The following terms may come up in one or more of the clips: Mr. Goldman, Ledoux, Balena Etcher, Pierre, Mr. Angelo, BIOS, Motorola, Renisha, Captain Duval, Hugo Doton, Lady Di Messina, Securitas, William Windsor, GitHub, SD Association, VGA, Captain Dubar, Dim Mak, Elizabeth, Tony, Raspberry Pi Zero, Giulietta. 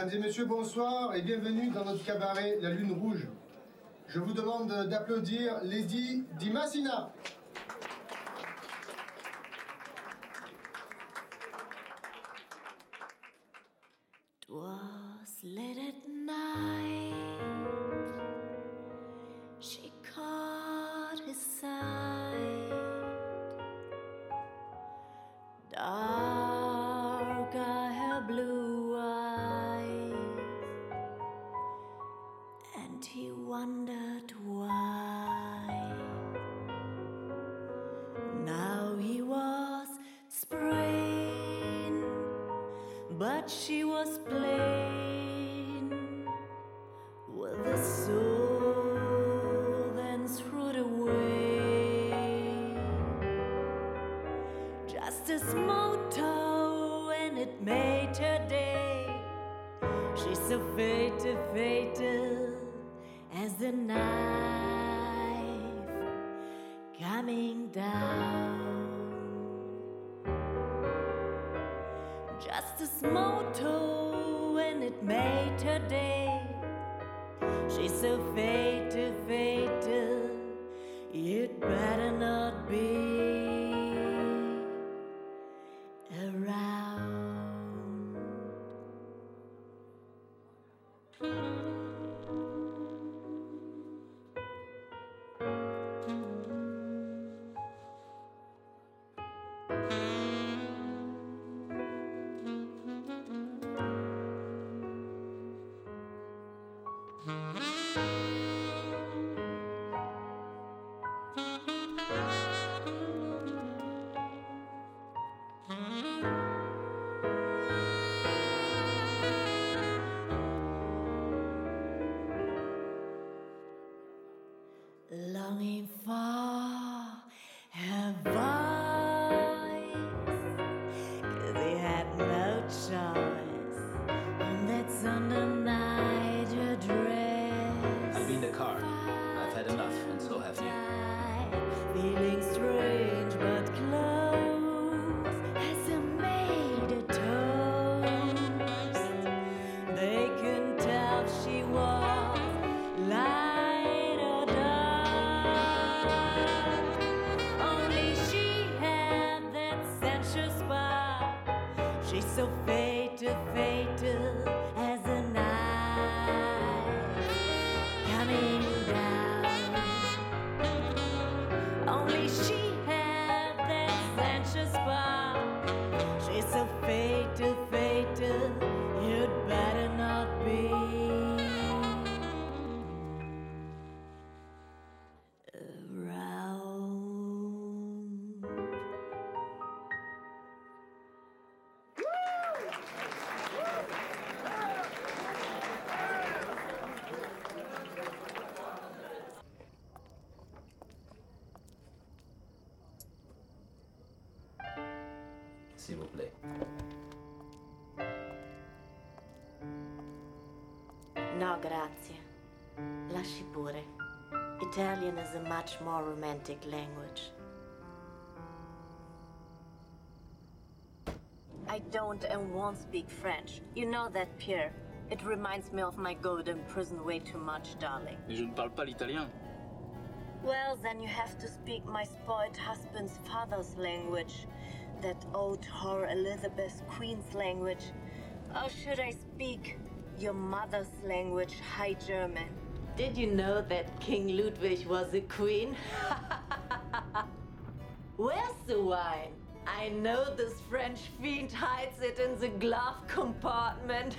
Mesdames et messieurs, bonsoir et bienvenue dans notre cabaret La Lune Rouge. Je vous demande d'applaudir Lady Di Messina. Twas late at night, she caught his sight. Dark hair, blue eyes, and he wondered why. Now he was spring, but she was plain with a soul then strewed away. Just a small toe and it made her day. She's so fatal, fatal as the knife coming down. Just a small toe and it made her day. She's so fatal, fatal, you'd better not be around. Longing for her voice, 'cause he had no choice on that Sunday night. Her dress. I'll be in the car. I've had enough, and so have you. Feeling strange but close as a maid at toast. They couldn't tell if she was lying. So fatal, fatal as a knife coming down. Only she had that sensuous spark. She's so fatal, fatal, you'd better not be around. S'il vous plaît. No, grazie. Lasci pure. Italian is a much more romantic language. I don't and won't speak French. You know that, Pierre. It reminds me of my golden prison way too much, darling. Mais je ne parle pas l'italien. Well, then you have to speak my spoiled husband's father's language. That old whore Elizabeth's Queen's language. Or should I speak your mother's language, High German? Did you know that King Ludwig was a queen? Where's the wine? I know this French fiend hides it in the glove compartment.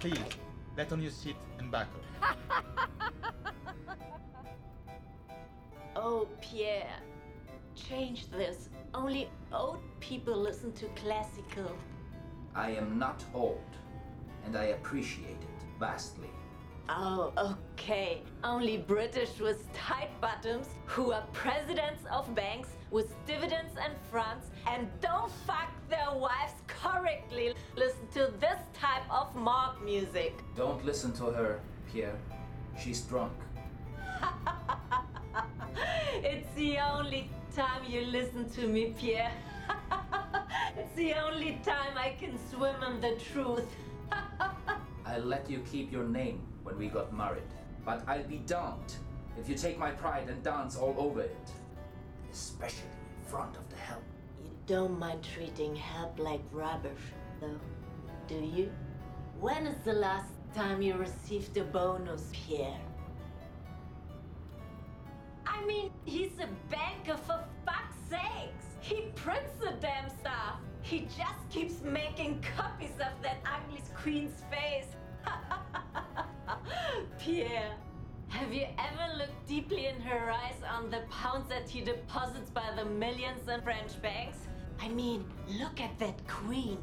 Please, let on your seat and back up. Oh, Pierre, change this. Only old people listen to classical. I am not old, and I appreciate it vastly. Oh, okay. Only British with tight bottoms who are presidents of banks with dividends and fronts and don't fuck their wives correctly. Listen to this type of mob music. Don't listen to her, Pierre. She's drunk. It's the only time you listen to me, Pierre. It's the only time I can swim in the truth. I'll let you keep your name when we got married, but I'll be damned if you take my pride and dance all over it, especially in front of the help. You don't mind treating help like rubbish, though, do you? When is the last time you received a bonus, Pierre? I mean, he's a banker, for fuck's sakes! He prints the damn stuff! He just keeps making copies of that ugly queen's face! Pierre, have you ever looked deeply in her eyes on the pounds that he deposits by the millions in French banks? I mean, look at that queen,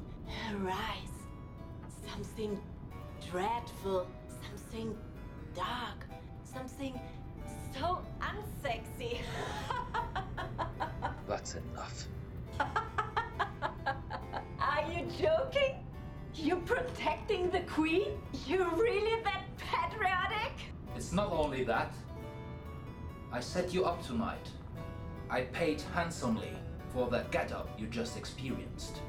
her eyes. Something dreadful, something dark, something so unsexy. That's enough. Are you joking? You're protecting the queen? You're really that patriotic? It's not only that. I set you up tonight. I paid handsomely for that get-up you just experienced.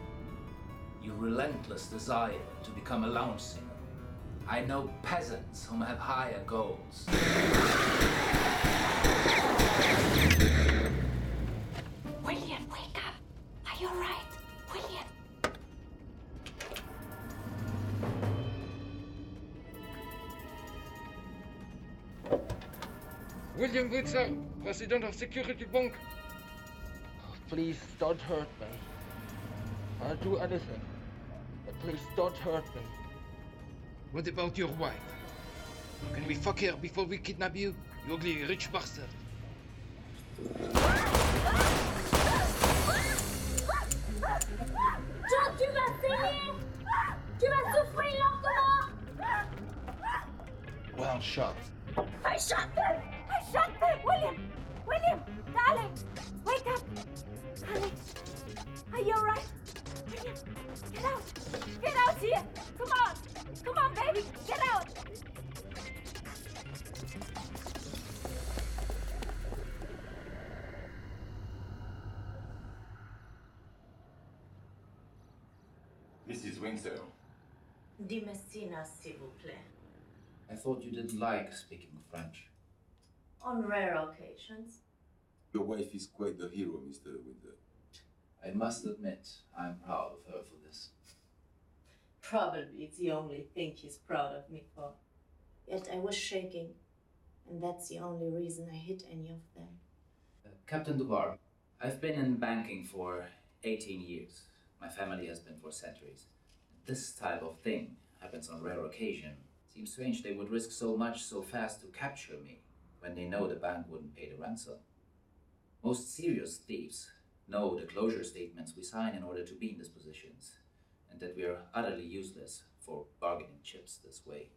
Your relentless desire to become a lounge singer. I know peasants whom have higher goals. William, wake up! Are you alright? William! William Windsor, President of Security Bank. Oh, please don't hurt me. I'll do anything. But please don't hurt me. What about your wife? Can we fuck her before we kidnap you? You ugly rich bastard. John, tu vas saigner! Tu vas souffrir lentement! Well shot. I shot them! I shot them! William! William! Darling! Wake up! Darling! Are you alright? William! Get out! Get out here! Come on! Come on, baby! Get out! Mrs. Windsor. Di Messina, s'il vous plaît. I thought you didn't like speaking French. On rare occasions. Your wife is quite the hero, Mr. Windsor. I must admit, I'm proud of her for this. Probably it's the only thing he's proud of me for. Yet I was shaking, and that's the only reason I hit any of them. Captain Dubar, I've been in banking for 18 years. My family has been for centuries. This type of thing happens on rare occasion. Seems strange they would risk so much so fast to capture me when they know the bank wouldn't pay the ransom. Most serious thieves know the closure statements we sign in order to be in these positions, and that we are utterly useless for bargaining chips this way.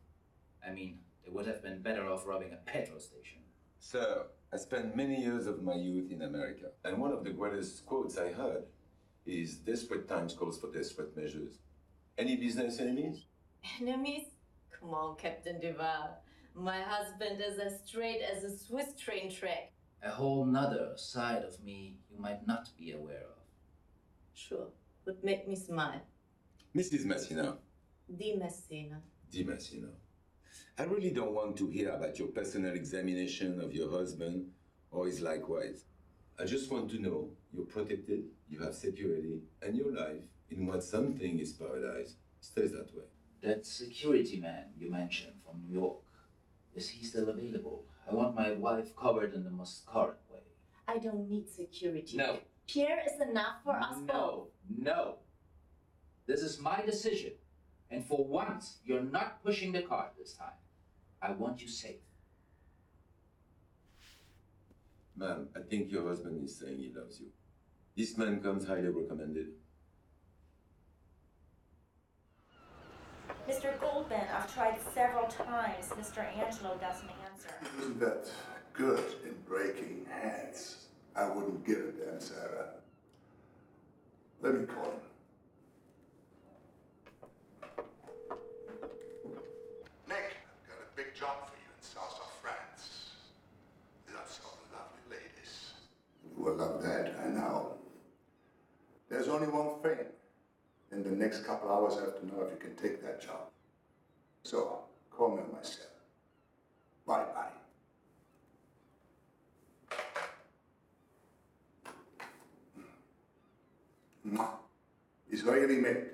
I mean, they would have been better off robbing a petrol station. Sir, I spent many years of my youth in America, and one of the greatest quotes I heard is, desperate times calls for desperate measures. Any business enemies? Enemies? Come on, Captain Duval. My husband is as straight as a Swiss train track. A whole nother side of me you might not be aware of. Sure, would make me smile. Mrs. Messina. Di Messina. Di Messina. I really don't want to hear about your personal examination of your husband or his likewise. I just want to know you're protected, you have security, and your life, in what something is paradise, stays that way. That security man you mentioned from New York, is he still available? I want my wife covered in the most current way. I don't need security. No. Pierre is enough for us both. No. This is my decision. And for once, you're not pushing the cart this time. I want you safe. Ma'am, I think your husband is saying he loves you. This man comes highly recommended. Mr. Goldman, I've tried several times. Mr. Angelo doesn't answer. Isn't that good in breaking hands? I wouldn't give a damn, Sarah. Let me call him. Nick, I've got a big job for you in south of France. Lots of lovely ladies. You will love that, I know. There's only one thing. next couple hours, I have to know if you can take that job. So, call me on my cell. Bye, buddy. Israeli made.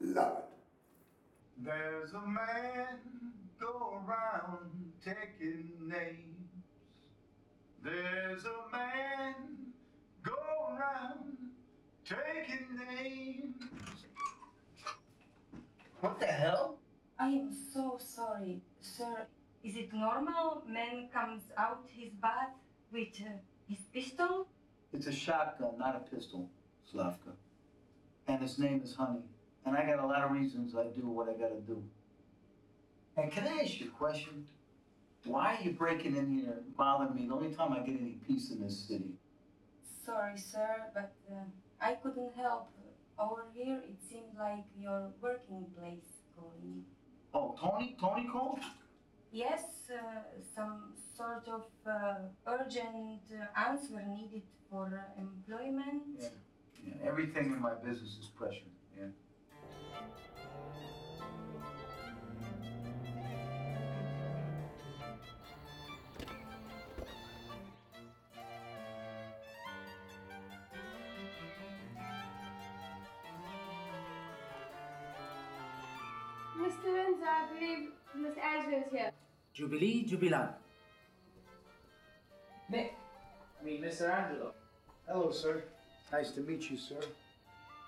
Love it. There's a man go around taking names. There's a man go around taking names. What the hell? I am so sorry, sir. Is it normal man comes out his bath with his pistol? It's a shotgun, not a pistol, Slavka. And his name is Honey. And I got a lot of reasons I do what I gotta do. And can I ask you a question? Why are you breaking in here and bothering me the only time I get any peace in this city? Sorry, sir, but I couldn't help. Over here, it seemed like your working place called me. Oh, Tony? Tony called? Yes, some sort of urgent answer needed for employment. Yeah, everything in my business is pressure, yeah. Mr. Windsor, I believe Mr. Angelo is here. Jubilee, Jubilant. Nick. I mean, Mr. Angelo. Hello, sir. Nice to meet you, sir.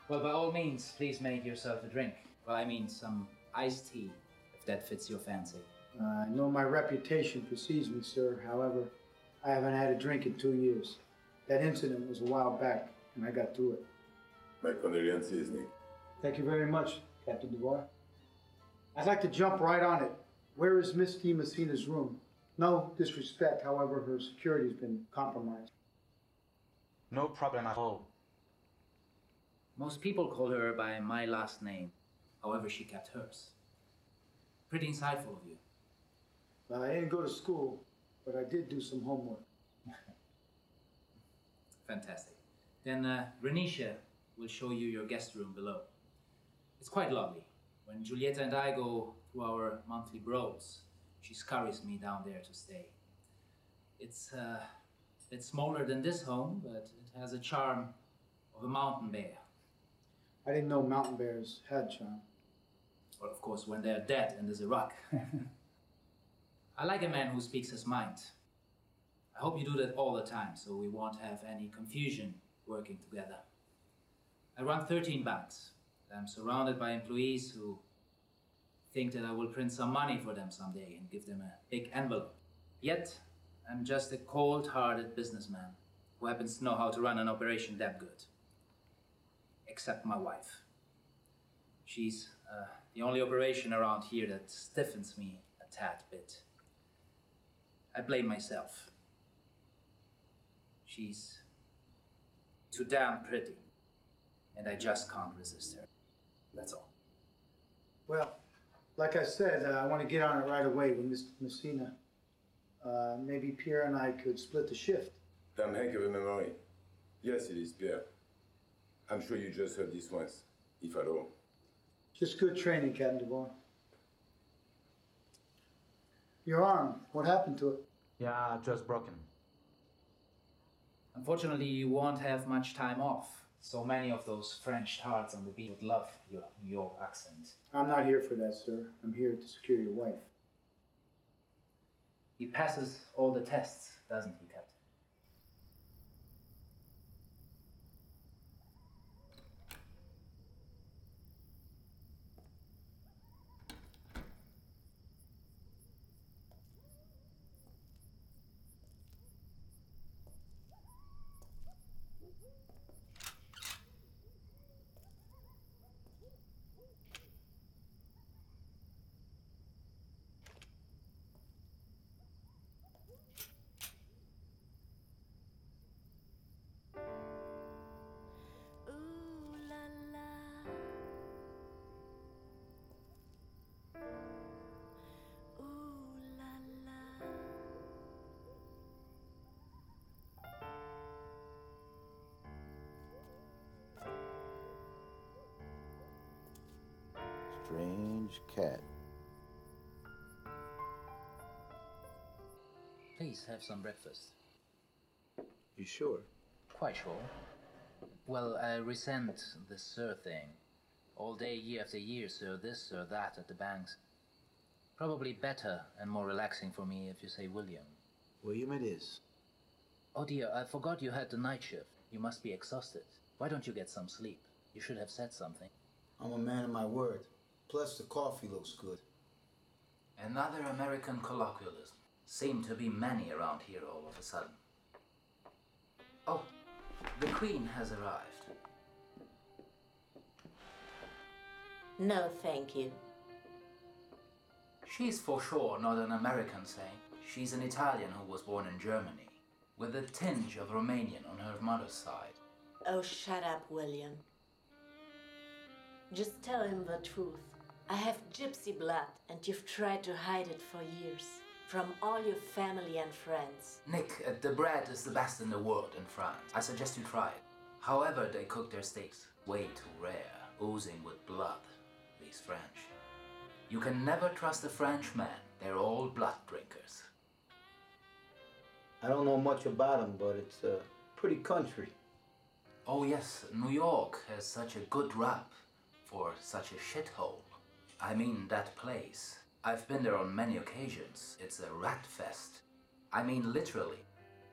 Well, by all means, please make yourself a drink. Well, I mean, some iced tea, if that fits your fancy. I know my reputation precedes me, sir. However, I haven't had a drink in 2 years. That incident was a while back, and I got through it. My condolences, Nick. Thank you very much, Captain Duval. I'd like to jump right on it. Where is Miss Di Messina's room? No disrespect, however, her security's been compromised. No problem at all. Most people call her by my last name. However, she kept hers. Pretty insightful of you. Well, I didn't go to school, but I did do some homework. Fantastic. Then Renisha will show you your guest room below. It's quite lovely. When Giulietta and I go through our monthly brawls, she scurries me down there to stay. It's a bit smaller than this home, but it has a charm of a mountain bear. I didn't know mountain bears had charm. Well, of course, when they're dead and there's a rock. I like a man who speaks his mind. I hope you do that all the time, so we won't have any confusion working together. I run 13 banks. I'm surrounded by employees who think that I will print some money for them someday and give them a big envelope. Yet, I'm just a cold-hearted businessman who happens to know how to run an operation that good. Except my wife. She's the only operation around here that stiffens me a tad bit. I blame myself. She's too damn pretty, and I just can't resist her. That's all. Well, like I said, I want to get on it right away with Mr. Messina. Maybe Pierre and I could split the shift. Damn heck of a memory. Yes, it is Pierre. I'm sure you just heard this once, if at all. Just good training, Captain Duval. Your arm, what happened to it? Yeah, just broken. Unfortunately, you won't have much time off. So many of those French tarts on the beach would love your New York accent. I'm not here for that, sir. I'm here to secure your wife. He passes all the tests, doesn't he, Captain? strange cat. Please have some breakfast. You sure? Quite sure. Well, I resent the sir thing. All day, year after year, sir this, sir that at the banks. Probably better and more relaxing for me if you say William. William it is. Oh dear, I forgot you had the night shift. You must be exhausted. Why don't you get some sleep? You should have said something. I'm a man of my word. Plus the coffee looks good. Another American colloquialism. Seem to be many around here all of a sudden. Oh, the Queen has arrived. No, thank you. She's for sure not an American saint. She's an Italian who was born in Germany, with a tinge of Romanian on her mother's side. Oh, shut up, William. Just tell him the truth. I have gypsy blood, and you've tried to hide it for years. From all your family and friends. Nick, the bread is the best in the world in France. I suggest you try it. However, they cook their steaks. Way too rare, oozing with blood, these French. You can never trust a Frenchman. They're all blood drinkers. I don't know much about them, but it's a pretty country. Oh yes, New York has such a good rap for such a shithole. I mean, that place. I've been there on many occasions. It's a rat fest. I mean, literally.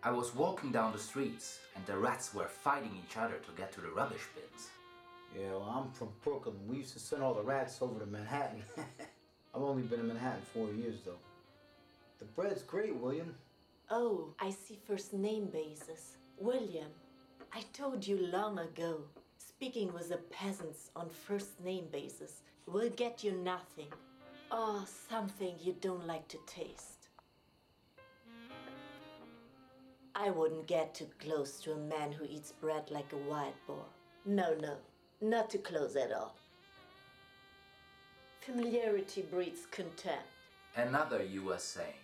I was walking down the streets and the rats were fighting each other to get to the rubbish bins. Yeah, well, I'm from Brooklyn. We used to send all the rats over to Manhattan. I've only been in Manhattan 4 years, though. The bread's great, William. Oh, I see first name basis. William, I told you long ago, speaking with the peasants on first name basis will get you nothing. Oh, something you don't like to taste. I wouldn't get too close to a man who eats bread like a wild boar. No, not too close at all. Familiarity breeds contempt. Another US saying.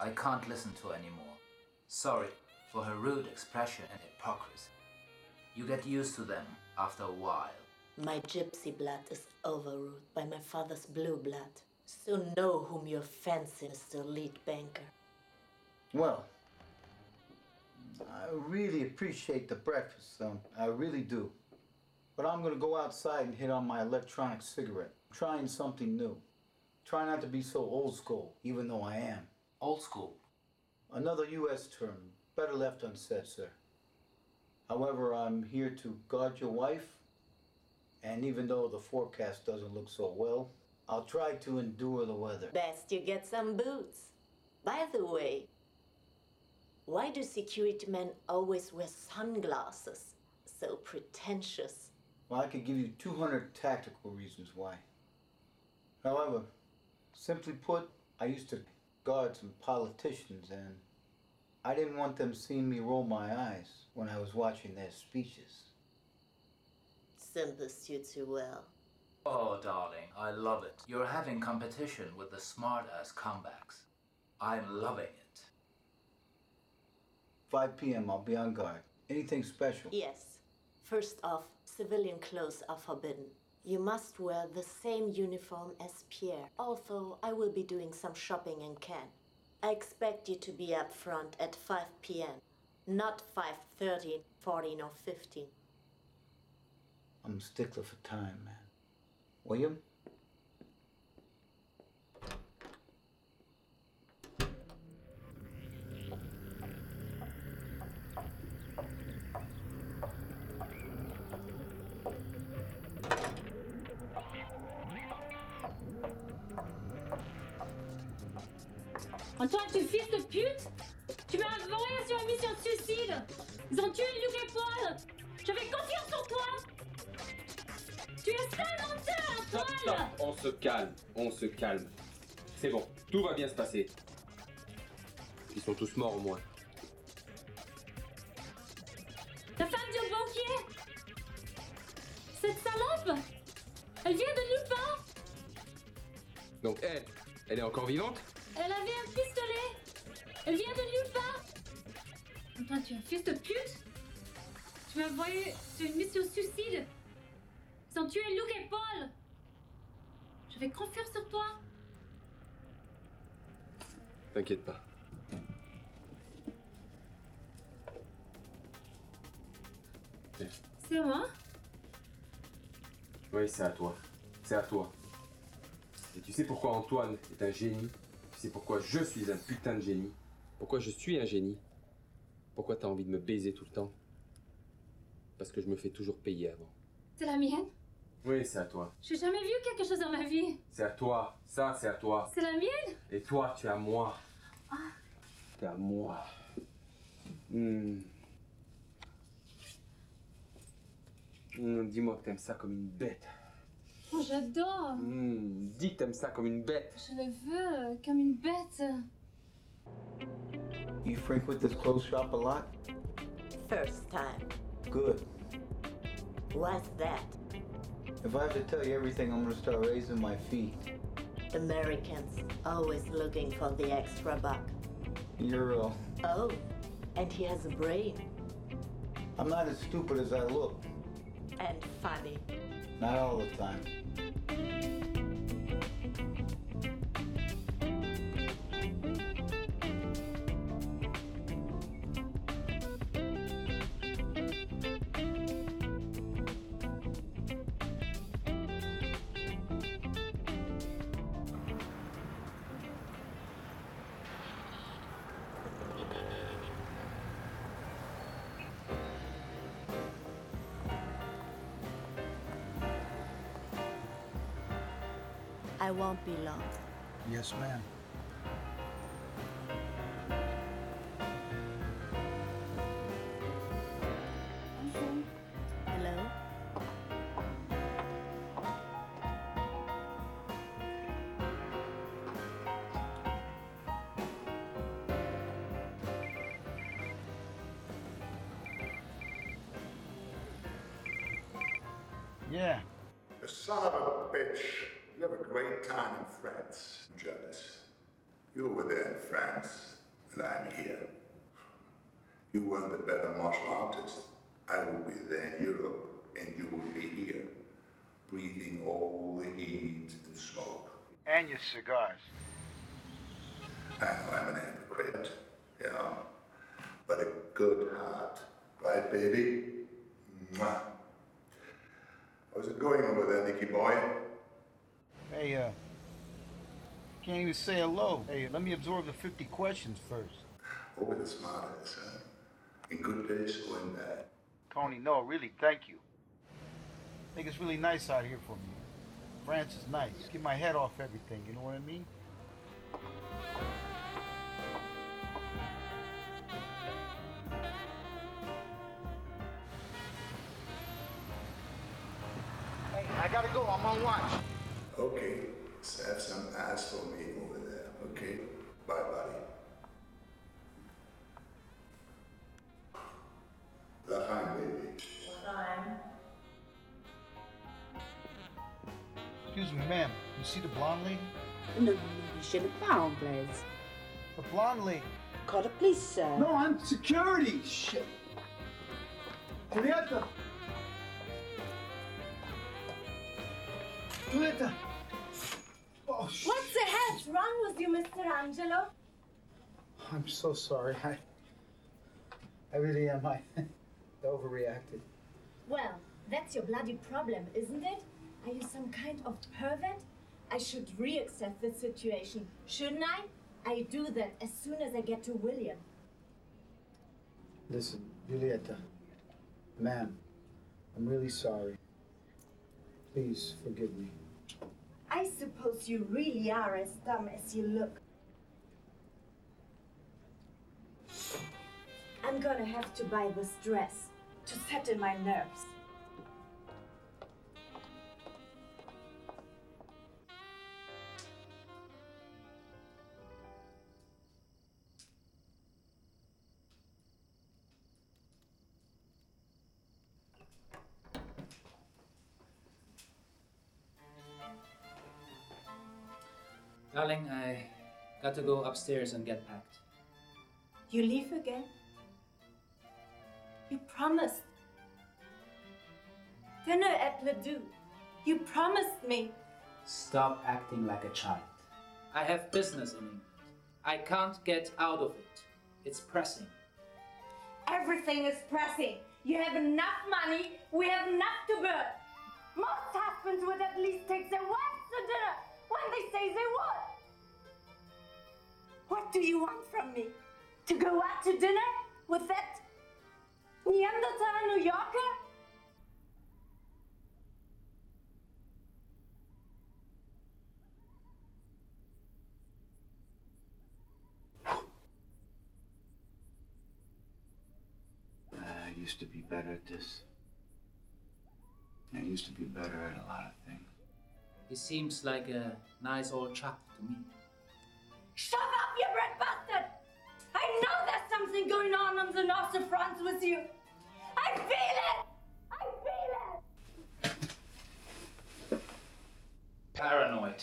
I can't listen to anymore. Sorry for her rude expression and hypocrisy. You get used to them after a while. My gypsy blood is overruled by my father's blue blood. So know whom you fancy, Mr. Lead Banker. Well, I really appreciate the breakfast, though. I really do. But I'm going to go outside and hit on my electronic cigarette. I'm trying something new. Try not to be so old school, even though I am. Old school? Another U.S. term. Better left unsaid, sir. However, I'm here to guard your wife. And even though the forecast doesn't look so well, I'll try to endure the weather. Best you get some boots. By the way, why do security men always wear sunglasses? So pretentious. Well, I could give you 200 tactical reasons why. However, simply put, I used to guard some politicians and I didn't want them seeing me roll my eyes when I was watching their speeches. Simple suits you well. Oh, darling, I love it. You're having competition with the smart-ass comebacks. I'm loving it. 5 p.m., I'll be on guard. Anything special? Yes. First off, civilian clothes are forbidden. You must wear the same uniform as Pierre, although I will be doing some shopping in Cannes. I expect you to be up front at 5 p.m., not 5:30, 14, or 15. I'm a stickler for time, man. William? En toi, tu fils de pute, tu m'as envoyé sur une mission de suicide. Ils ont tué Luc et Paul. J'avais confiance en toi. Tu es seul menteur, toi! Stop, on se calme. C'est bon, tout va bien se passer. Ils sont tous morts au moins. La femme du banquier! Cette salope! Elle vient de nulle part! Donc elle est encore vivante? Elle avait un pistolet! Elle vient de nulle part! Toi, tu es un fils de pute! Tu m'as envoyé sur une mission suicide! Ils ont tué Luc et Paul! Je J'avais confiance sur toi. T'inquiète pas. C'est moi? Oui, c'est à toi. C'est à toi. Et tu sais pourquoi Antoine est un génie? Tu sais pourquoi je suis un putain de génie? Pourquoi je suis un génie? Pourquoi t'as envie de me baiser tout le temps? Parce que je me fais toujours payer avant. C'est la mienne? Oui, c'est à toi. J'ai jamais vu quelque chose dans ma vie. C'est à toi. Ça, c'est à toi. C'est la mienne? Et toi, tu es à moi. Ah. T'es à moi. Dis-moi que t'aimes ça comme une bête. Oh, j'adore. Dis que t'aimes ça comme une bête. Je le veux comme une bête. You frequent this clothes shop a lot? First time. Good. Why's that? If I have to tell you everything, I'm gonna start raising my feet. Americans always looking for the extra buck. You're a... Oh, and he has a brain. I'm not as stupid as I look. And funny. Not all the time. I won't be long. Yes, ma'am. Hello? Yeah. The son of a bitch. You have a great time in France. I'm jealous. You were there in France, and I'm here. You were the better martial artist. I will be there in Europe, and you will be here, breathing all the heat and smoke. And your cigars. I know I'm an hypocrite, you know, but a good heart. Right, baby? Mwah. How's it going over there, Nicky boy? Hey, can't even say hello. Hey, let me absorb the 50 questions first. Over the smartest, huh? In good days or in bad. Tony, no, really, thank you. I think it's really nice out here for me. France is nice. Just get my head off everything, you know what I mean? Hey, I gotta go, I'm on watch. Okay, have some ass for me over there, okay? Bye, buddy. L'chaim, baby. L'chaim. Excuse me, ma'am. You see the blonde lady? No, she the blonde lady. The blonde lady? Call the police, sir. No, I'm security. Shit. Giulietta. Giulietta. Oh, what the hell's wrong with you, Mr. Angelo? I'm so sorry. I really am. I overreacted. Well, that's your bloody problem, isn't it? Are you some kind of pervert? I should reassess the situation, shouldn't I? I do that as soon as I get to William. Listen, Giulietta, ma'am, I'm really sorry. Please forgive me. I suppose you really are as dumb as you look. I'm gonna have to buy this dress to settle my nerves. Darling, I got to go upstairs and get packed. You leave again? You promised. Dinner at Ledoux. You promised me. Stop acting like a child. I have business in England. I can't get out of it. It's pressing. Everything is pressing. You have enough money, we have enough to burn. Most husbands would at least take their wives to dinner when they say they would. What do you want from me? To go out to dinner with that Neanderthal New Yorker? I used to be better at this. I used to be better at a lot of things. He seems like a nice old chap to me. Shut up, you red bastard! I know there's something going on the north of France with you. I feel it! I feel it! Paranoid.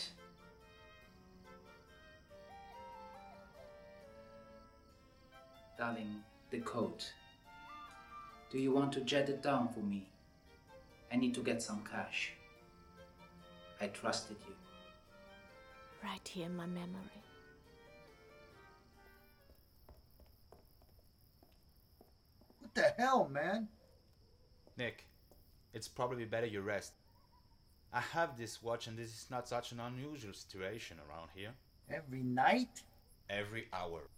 Darling, the coat. Do you want to jet it down for me? I need to get some cash. I trusted you. Right here in my memory. What the hell, man? Nick, it's probably better you rest. I have this watch and this is not such an unusual situation around here. Every night? Every hour.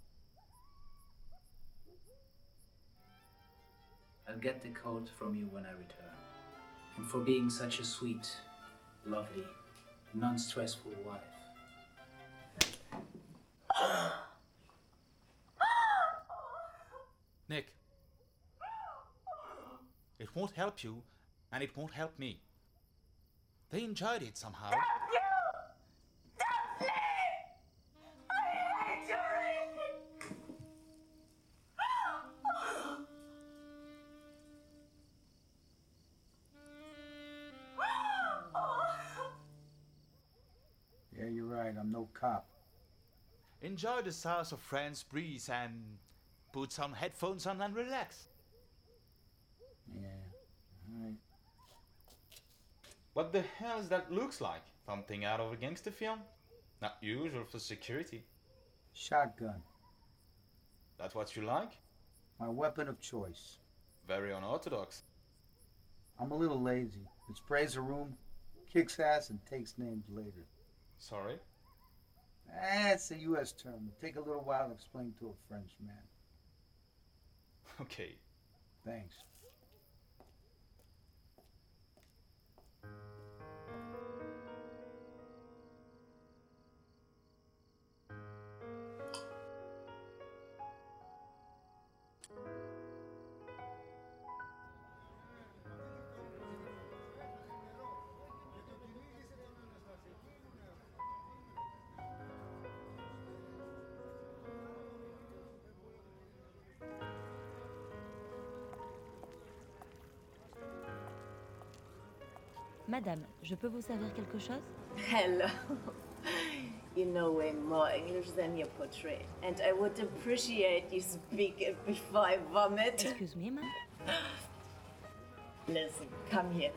I'll get the coat from you when I return. And for being such a sweet, lovely, non-stressful wife. Nick. It won't help you, and it won't help me. They enjoyed it somehow. Cop. Enjoy the south of France breeze and put some headphones on and relax. Yeah, all right. What the hell is that looks like? Something out of a gangster film? Not usual for security. Shotgun. That's what you like? My weapon of choice. Very unorthodox. I'm a little lazy. It sprays a room, kicks ass, and takes names later. Sorry? That's a U.S. term. It'll take a little while to explain to a Frenchman. Okay. Thanks. Madame, je peux vous servir quelque chose? Hello. You know way more English than you portray. And I would appreciate you speak it before I vomit. Excuse me, ma'am? Listen, come here.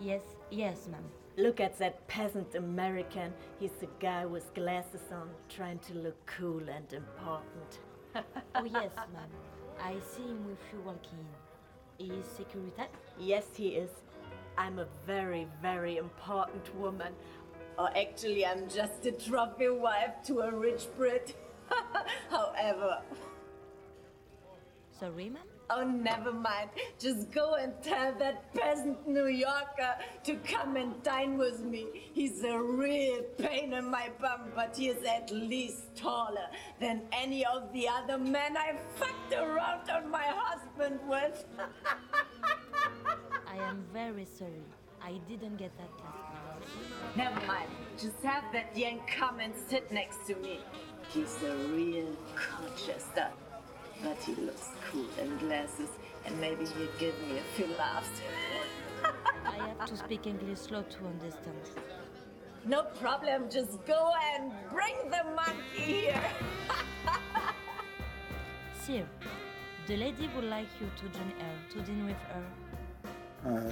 Yes, yes, ma'am. Look at that peasant American. He's the guy with glasses on, trying to look cool and important. Oh, yes, ma'am. I see him with you walking in. Is Securitas? Yes, he is. I'm a very, very important woman. Or actually, I'm just a trophy wife to a rich Brit. However... Sorry, ma'am? Oh, never mind. Just go and tell that peasant New Yorker to come and dine with me. He's a real pain in my bum, but he is at least taller than any of the other men I fucked around on my husband with. I am very sorry. I didn't get that last time. Never mind. Just have that yank come and sit next to me. He's a real Colchester. But he looks cool in glasses, and maybe he'll give me a few laughs. I have to speak English slow to understand. No problem. Just go and bring the monkey here. Sir, the lady would like you to join her, to dine with her.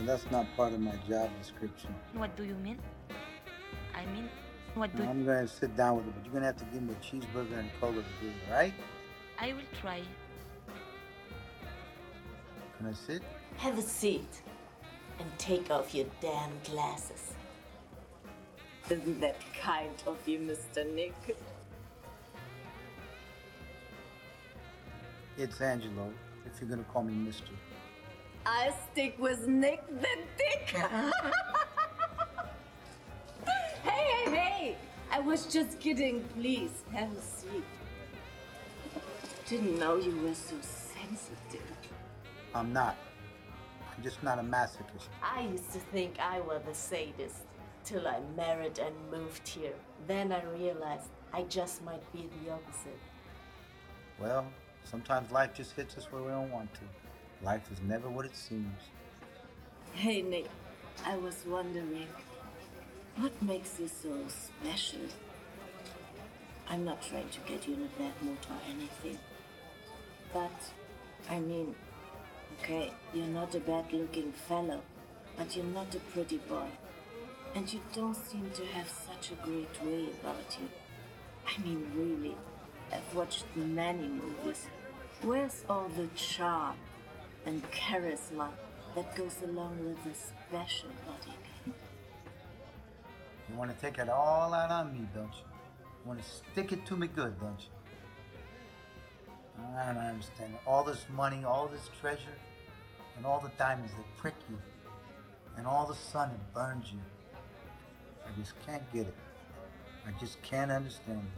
That's not part of my job description. What do you mean? I I mean, what do you... I'm going to sit down with you, but you're going to have to give me a cheeseburger and cola to do it, right? I will try. Can I sit? Have a seat and take off your damn glasses. Isn't that kind of you, Mr. Nick? It's Angelo, if you're going to call me Mr. I stick with Nick the Dick. Hey! I was just kidding. Please, have a seat. Didn't know you were so sensitive. I'm not. I'm just not a masochist. I used to think I was the sadist till I married and moved here. Then I realized I just might be the opposite. Well, sometimes life just hits us where we don't want to. Life is never what it seems. Hey, Nick, I was wondering, what makes you so special? I'm not trying to get you in a bad mood or anything. But, I mean, okay, you're not a bad-looking fellow, but you're not a pretty boy. And you don't seem to have such a great way about you. I mean, really, I've watched many movies. Where's all the charm and charisma that goes along with a special body? You want to take it all out on me, don't you? You want to stick it to me good, don't you? I don't understand. All this money, all this treasure, and all the diamonds that prick you, and all the sun that burns you. I just can't get it. I just can't understand it.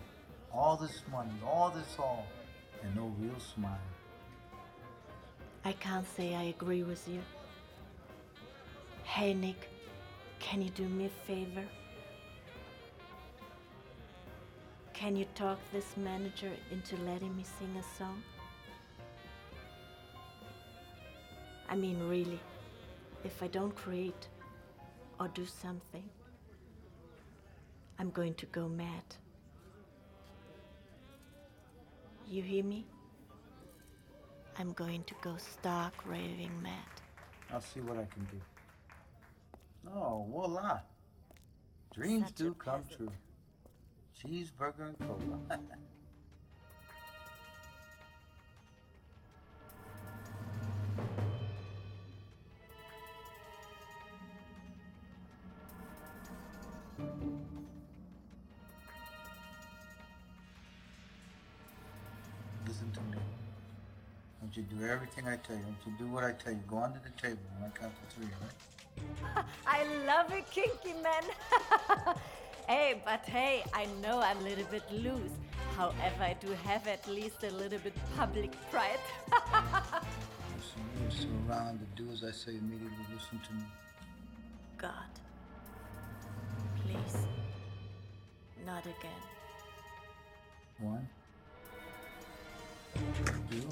All this money, all this all, and no real smile. I can't say I agree with you. Hey, Nick, can you do me a favor? Can you talk this manager into letting me sing a song? I mean, really, if I don't create or do something, I'm going to go mad. You hear me? I'm going to go stark raving mad. I'll see what I can do. Oh, voila. Dreams do come true. Cheeseburger and cola. Listen to me. Don't you do everything I tell you. Don't you do what I tell you. Go under the table when I count to three, right? I love it, kinky man. Hey, but hey, I know I'm a little bit loose. However, I do have at least a little bit public pride. Listen, you sit around and do as I say immediately. Listen to me. God, please, not again. One. Two.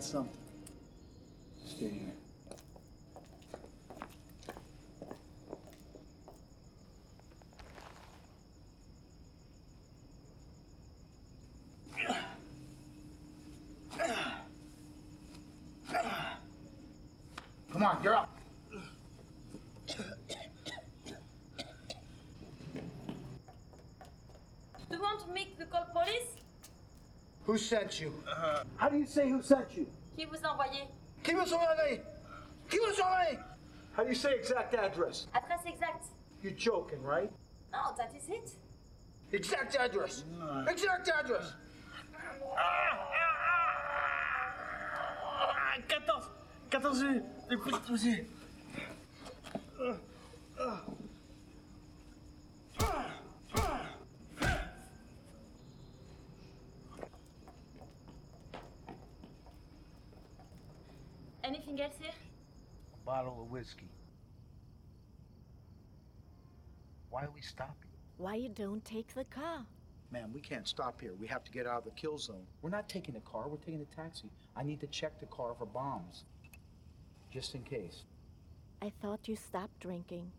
Something. Stay here. Come on, you're up. You want me to call police? Who sent you? How do you say who sent you? Qui vous envoyez? Qui vous envoyez? Qui vous envoyez? How do you say exact address? Adresse exact. You're joking, right? No, that is it. Exact address. No. Exact address. 14 rue. Anything else here? A bottle of whiskey. Why are we stopping? Why you don't take the car? Ma'am, we can't stop here. We have to get out of the kill zone. We're not taking the car. We're taking a taxi. I need to check the car for bombs. Just in case. I thought you stopped drinking.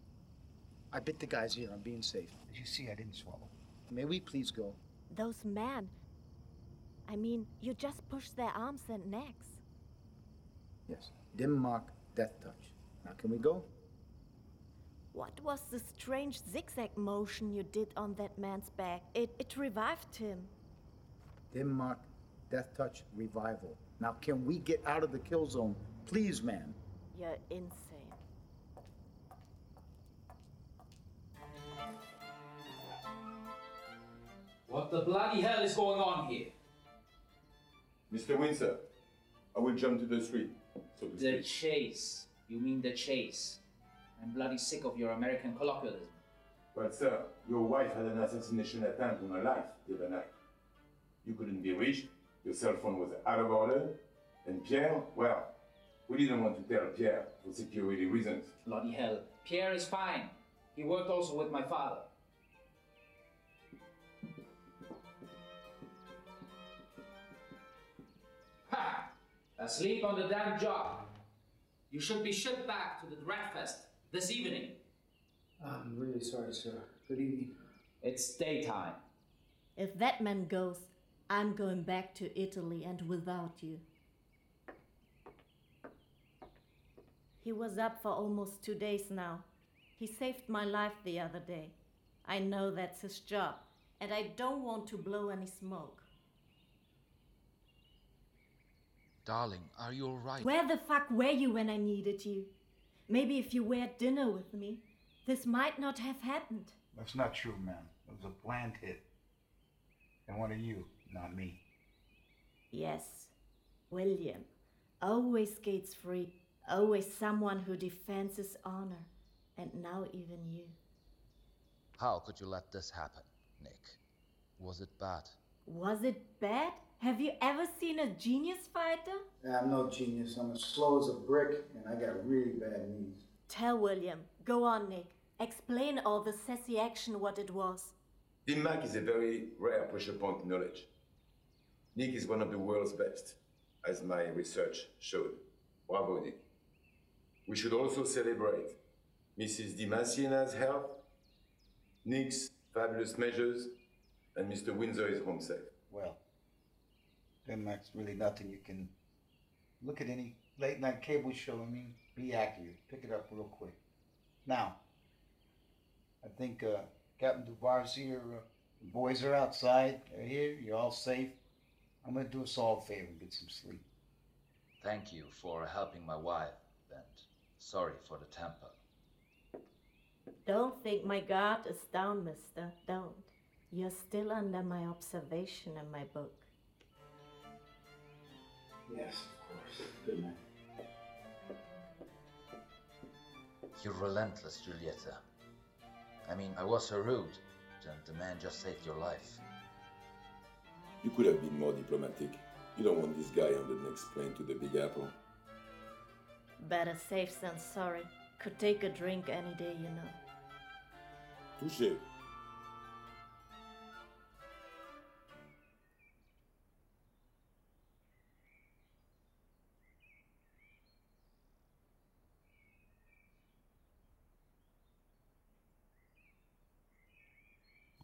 I bit the guys here. I'm being safe. As you see, I didn't swallow. May we please go? Those men. I mean, you just pushed their arms and necks. Yes. Dim Mak, death touch. Now can we go? What was the strange zigzag motion you did on that man's back? It revived him. Dim Mak, death touch, revival. Now can we get out of the kill zone? Please, ma'am. You're insane. What the bloody hell is going on here? Mr. Windsor, I will jump to the street. So the chase. You mean the chase? I'm bloody sick of your American colloquialism. Well, sir, your wife had an assassination attempt on her life the other night. You couldn't be reached, your cell phone was out of order, and Pierre, well, we didn't want to tell Pierre for security reasons. Bloody hell, Pierre is fine. He worked also with my father. Ha! Asleep on the damn job. You should be shipped back to the rat fest. This evening. I'm really sorry, sir. Good evening. It's daytime. If that man goes, I'm going back to Italy and without you. He was up for almost 2 days now. He saved my life the other day. I know that's his job, and I don't want to blow any smoke. Darling, are you all right? Where the fuck were you when I needed you? Maybe if you were at dinner with me, this might not have happened. That's not true, ma'am. It was a planned hit. And what are you, not me? Yes, William. Always Gates free. Always someone who defends his honor. And now even you. How could you let this happen, Nick? Was it bad? Was it bad? Have you ever seen a genius fighter? I'm no genius. I'm as slow as a brick, and I got really bad knees. Tell William. Go on, Nick. Explain all the sassy action, what it was. Dim Mak is a very rare pressure point in knowledge. Nick is one of the world's best, as my research showed. Bravo, Nick. We should also celebrate Mrs. Di Messina's help, Nick's fabulous measures, and Mr. Windsor is home safe. Well. Then that's really nothing you can look at any late night cable show. I mean, be accurate. Pick it up real quick. Now, I think Captain Dubar's here. The boys are outside. They're here. You're all safe. I'm going to do us all a favor and get some sleep. Thank you for helping my wife, and sorry for the temper. Don't think my guard is down, mister. Don't. You're still under my observation in my book. Yes, of course. Good night. You're relentless, Giulietta. I mean, I was so rude, and the man just saved your life. You could have been more diplomatic. You don't want this guy on the next plane to the Big Apple. Better safe than sorry. Could take a drink any day, you know. Touché.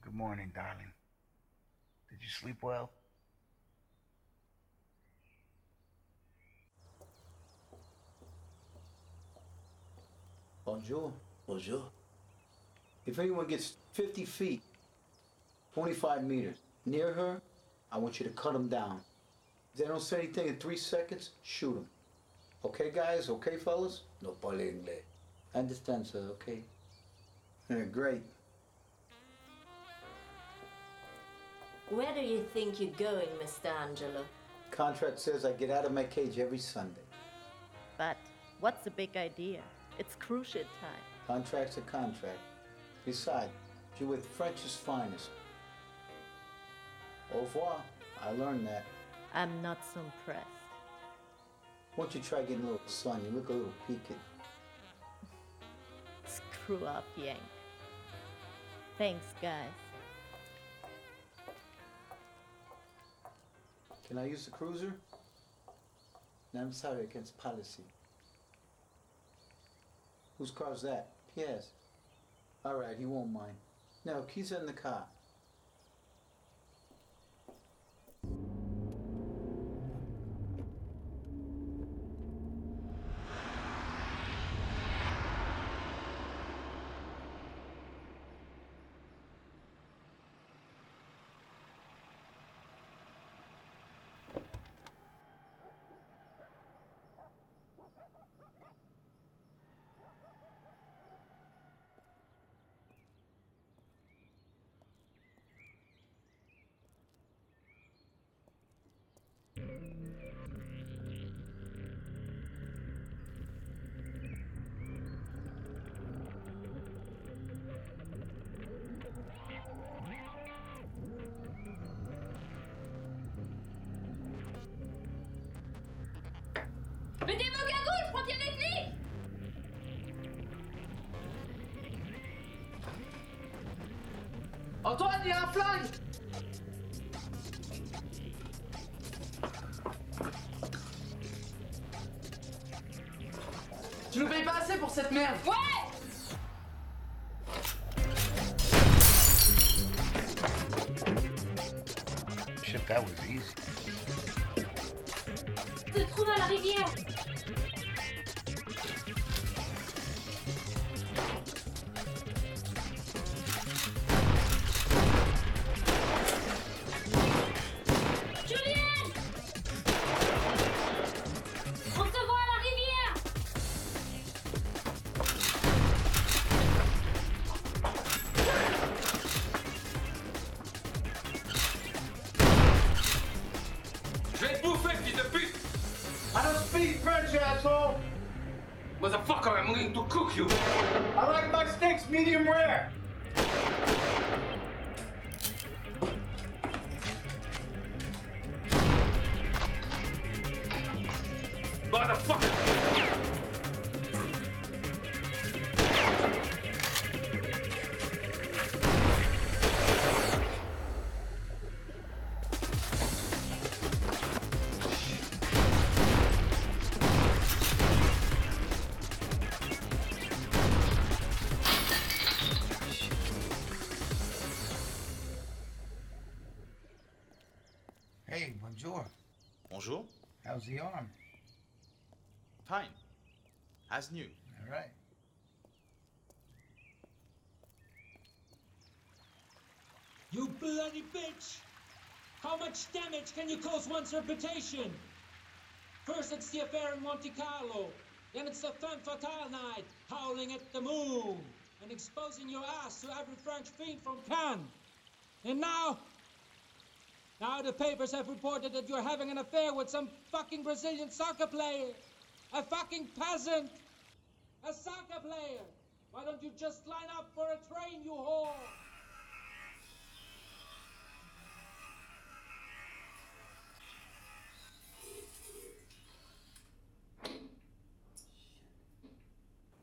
Good morning, darling. Did you sleep well? Bonjour. Bonjour. If anyone gets 50 feet, 25 meters, near her, I want you to cut them down. If they don't say anything in 3 seconds, shoot them. Okay, guys? Okay, fellas? No parle anglais. I understand, sir. Okay. Yeah, great. Where do you think you're going, Mr. Angelo? Contract says I get out of my cage every Sunday. But what's the big idea? It's crucial time. Contract's a contract. Besides, you're with French's finest. Au revoir. I learned that. I'm not so impressed. Why don't you try getting a little sun? You look a little peaked. Screw up, Yank. Thanks, guys. Can I use the cruiser? No, I'm sorry, against policy. Whose car's that? Pierre's. All right, he won't mind. No, keys are in the car. Antoine, il y a un flingue! Tu nous payes pas assez pour cette merde! Ouais! Shit, that was easy. Je te trouve à la rivière! Medium rare. Motherfucker. Bonjour. How's the arm? Fine. As new. All right. You bloody bitch! How much damage can you cause one's reputation? First it's the affair in Monte Carlo, then it's the femme fatale night, howling at the moon, and exposing your ass to every French fiend from Cannes. And now... Now the papers have reported that you're having an affair with some fucking Brazilian soccer player. A fucking peasant. A soccer player. Why don't you just line up for a train, you whore?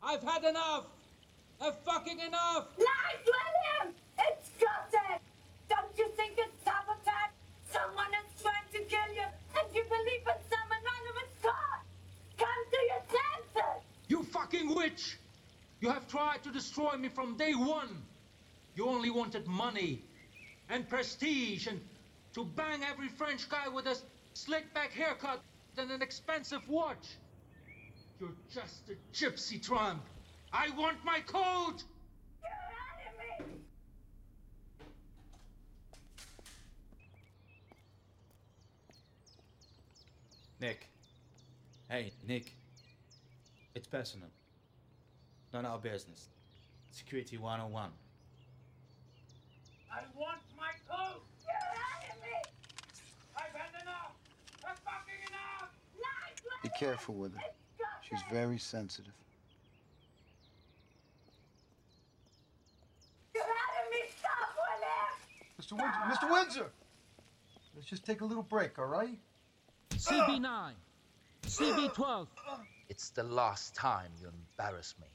I've had enough. I've fucking enough. Nice, William! It's gutted! Don't you think it's sabotage? Someone is trying to kill you, and you believe in some anonymous god! Come to your senses! You fucking witch! You have tried to destroy me from day one! You only wanted money, and prestige, and to bang every French guy with a slick-back haircut and an expensive watch! You're just a gypsy tramp, I want my coat! You're out of me! Nick. Hey, Nick. It's personal. None of our business. Security 101. I want my coat! You're out of me! I've had enough! I've fucking enough! Be careful with her. She's very sensitive. You're out of me! Stop with him! Mr. Windsor! Let's just take a little break, all right? CB9. CB12. It's the last time you embarrass me.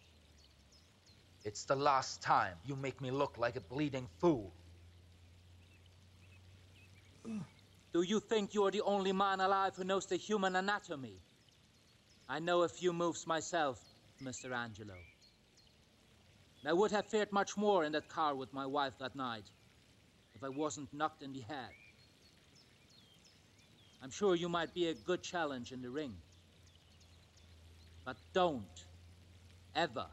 It's the last time you make me look like a bleeding fool. Do you think you're the only man alive who knows the human anatomy? I know a few moves myself, Mr. Angelo. And I would have fared much more in that car with my wife that night if I wasn't knocked in the head. I'm sure you might be a good challenge in the ring. But don't ever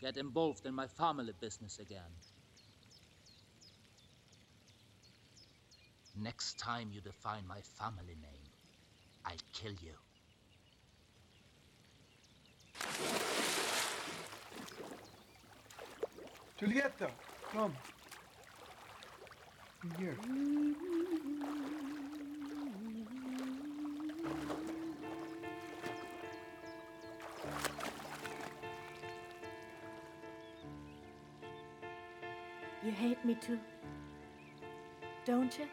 get involved in my family business again. Next time you define my family name, I kill you. Giulietta, come. I'm here. You hate me too, don't you?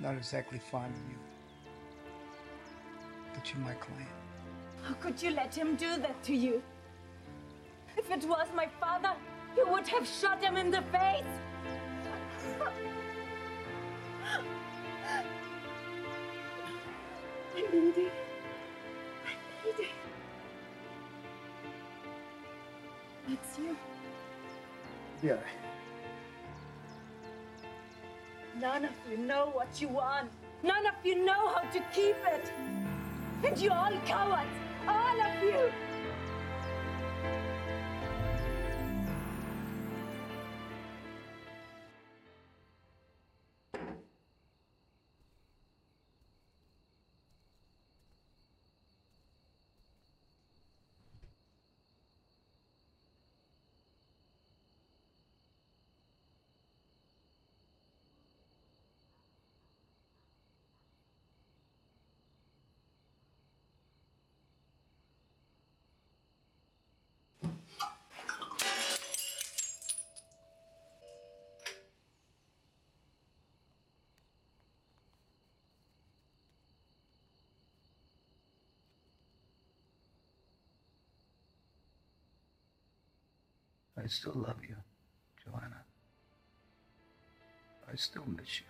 Not exactly fond of you, but you're my client. How could you let him do that to you? If it was my father, you would have shot him in the face! I need it. That's you. Yeah. None of you know what you want. None of you know how to keep it. And you're all cowards, all of you. I still love you, Joanna. I still miss you.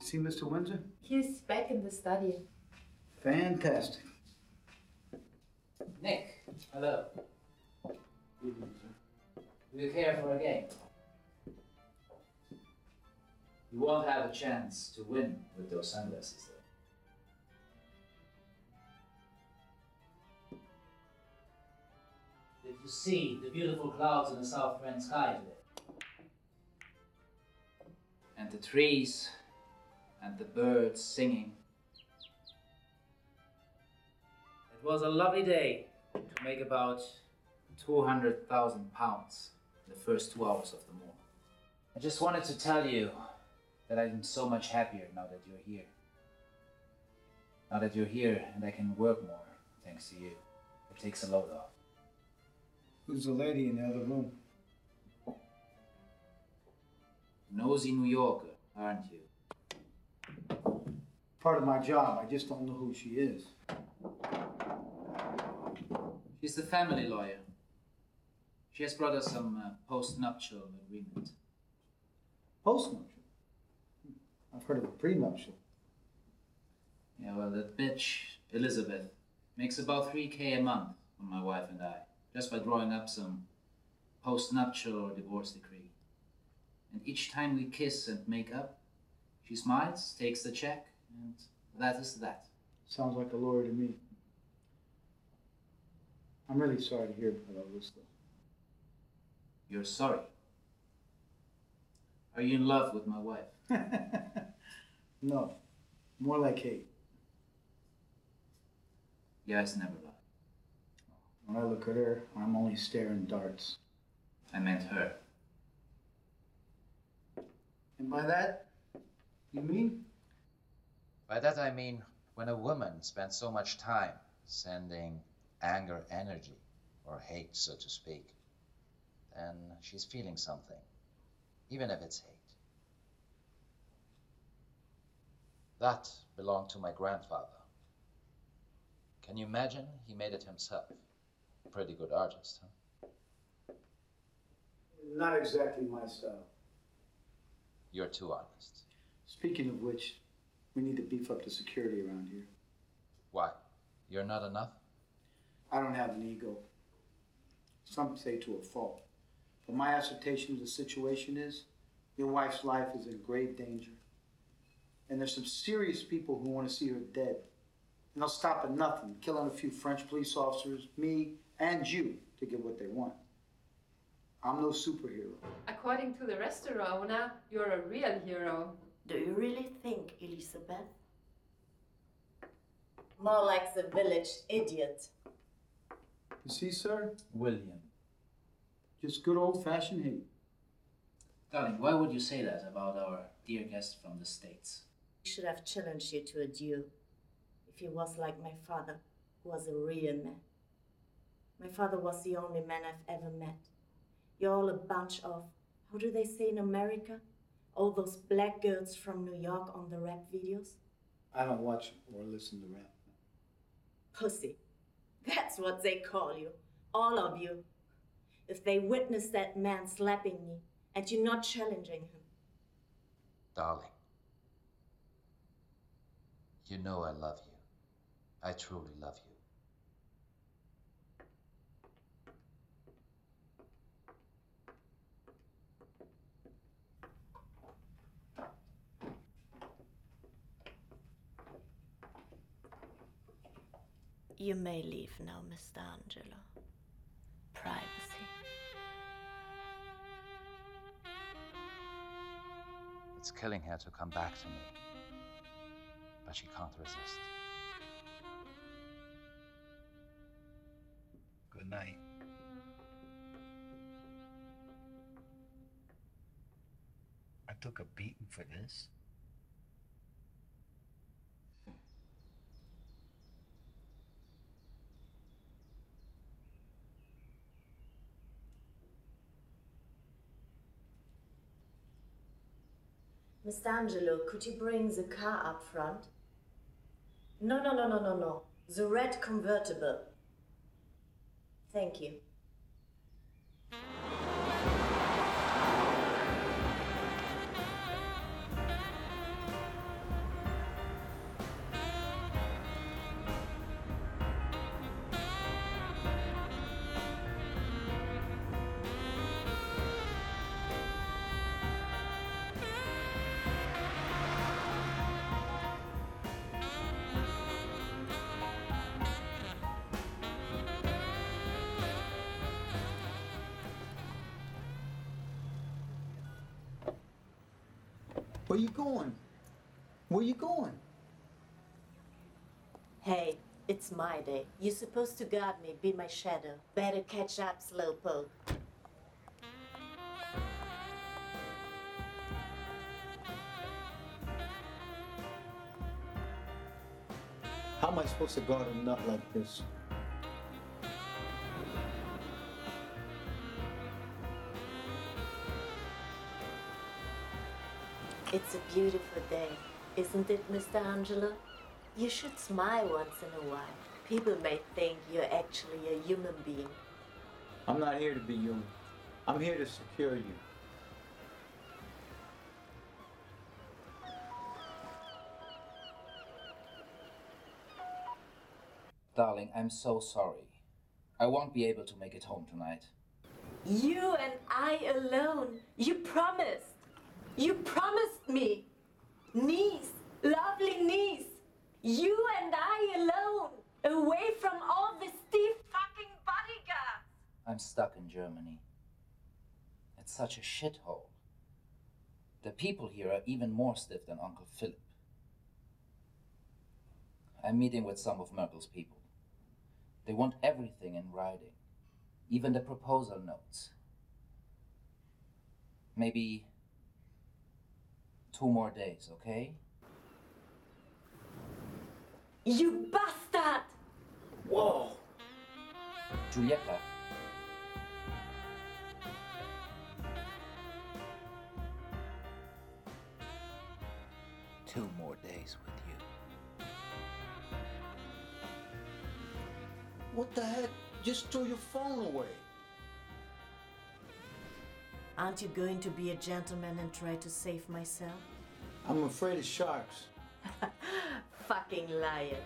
See Mr. Windsor? He's back in the study. Fantastic. Nick, hello. Good evening, sir. Do you care for a game? You won't have a chance to win with those sunglasses, though. Did you see the beautiful clouds in the South Grand sky today? And the trees, and the birds singing. It was a lovely day to make about 200,000 pounds in the first 2 hours of the morning. I just wanted to tell you that I'm so much happier now that you're here. Now that you're here and I can work more, thanks to you. It takes a load off. Who's the lady in the other room? Nosy New Yorker, aren't you? Part of my job. I just don't know who she is. She's the family lawyer. She has brought us some post-nuptial agreement. Post-nuptial? I've heard of a prenuptial. Yeah, well, that bitch, Elizabeth, makes about $3K a month from my wife and I, just by drawing up some post-nuptial or divorce decree. And each time we kiss and make up, she smiles, takes the check, and that is that. Sounds like a lawyer to me. I'm really sorry to hear about all this stuff. You're sorry? Are you in love with my wife? No. More like hate. Guys never lie. When I look at her, I'm only staring darts. I meant her. And by that, you mean? By that I mean when a woman spends so much time sending anger energy, or hate, so to speak, then she's feeling something, even if it's hate. That belonged to my grandfather. Can you imagine? He made it himself. Pretty good artist, huh? Not exactly my style. You're too honest. Speaking of which, we need to beef up the security around here. Why? You're not enough? I don't have an ego. Some say to a fault. But my assertion of the situation is, your wife's life is in grave danger. And there's some serious people who want to see her dead. And they'll stop at nothing, killing a few French police officers, me, and you, to get what they want. I'm no superhero. According to the restaurant owner, you're a real hero. Do you really think, Elizabeth? More like the village idiot. You see, sir? William. Just good old-fashioned hate. Darling, why would you say that about our dear guest from the States? He should have challenged you to a duel if he was like my father, who was a real man. My father was the only man I've ever met. You're all a bunch of, how do they say in America? All those black girls from New York on the rap videos. I don't watch or listen to rap. Pussy. That's what they call you, all of you. If they witness that man slapping me, and you're not challenging him. Darling, you know I love you. I truly love you. You may leave now, Mr. Angelo. Privacy. It's killing her to come back to me, but she can't resist. Good night. I took a beating for this. Mr. Angelo, could you bring the car up front? No. The red convertible. Thank you. Where you going? Where you going? Hey, it's my day. You're supposed to guard me, be my shadow. Better catch up, slowpoke. How am I supposed to guard a nut like this? It's a beautiful day, isn't it, Mr. Angelo? You should smile once in a while. People may think you're actually a human being. I'm not here to be human. I'm here to secure you. Darling, I'm so sorry. I won't be able to make it home tonight. You and I alone. You promised. You promised me. Niece, lovely niece. You and I alone. Away from all the stiff fucking bodyguards. I'm stuck in Germany. It's such a shithole. The people here are even more stiff than Uncle Philip. I'm meeting with some of Merkel's people. They want everything in writing, even the proposal notes. Maybe 2 more days, okay? You bastard! Whoa! Giulietta. Two more days with you. What the heck? Just throw your phone away. Aren't you going to be a gentleman and try to save myself? I'm afraid of sharks. Fucking liar.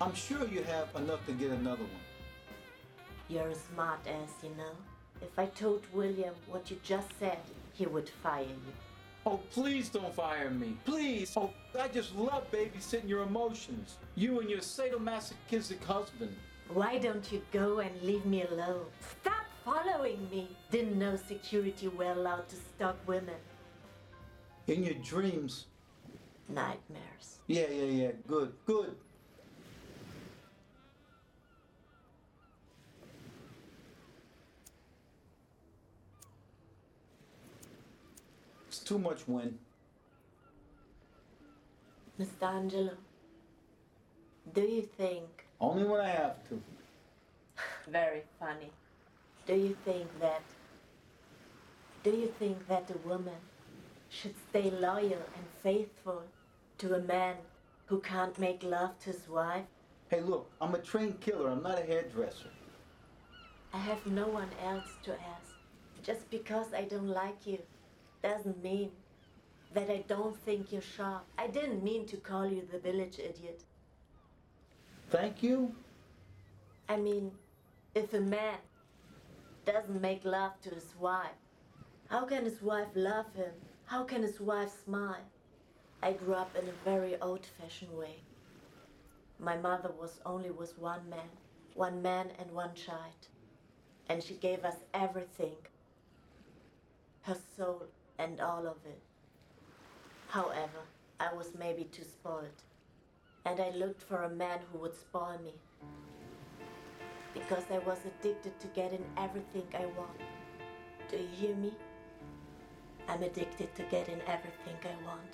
I'm sure you have enough to get another one. You're a smart ass, you know. If I told William what you just said, he would fire you. Oh, please don't fire me. Please. Oh, I just love babysitting your emotions. You and your sadomasochistic husband. Why don't you go and leave me alone? Stop following me. Didn't know security were allowed to stalk women. In your dreams. Nightmares. Yeah. Good. Too much wind. Mr. Angelo, do you think... Only when I have to. Very funny. Do you think that a woman should stay loyal and faithful to a man who can't make love to his wife? Hey, look, I'm a trained killer. I'm not a hairdresser. I have no one else to ask. Just because I don't like you doesn't mean that I don't think you're sharp. I didn't mean to call you the village idiot. Thank you. I mean, if a man doesn't make love to his wife, how can his wife love him? How can his wife smile? I grew up in a very old-fashioned way. My mother was only with one man and one child. And she gave us everything, her soul, and all of it. However, I was maybe too spoiled, and I looked for a man who would spoil me, because I was addicted to getting everything I want. Do you hear me? I'm addicted to getting everything I want.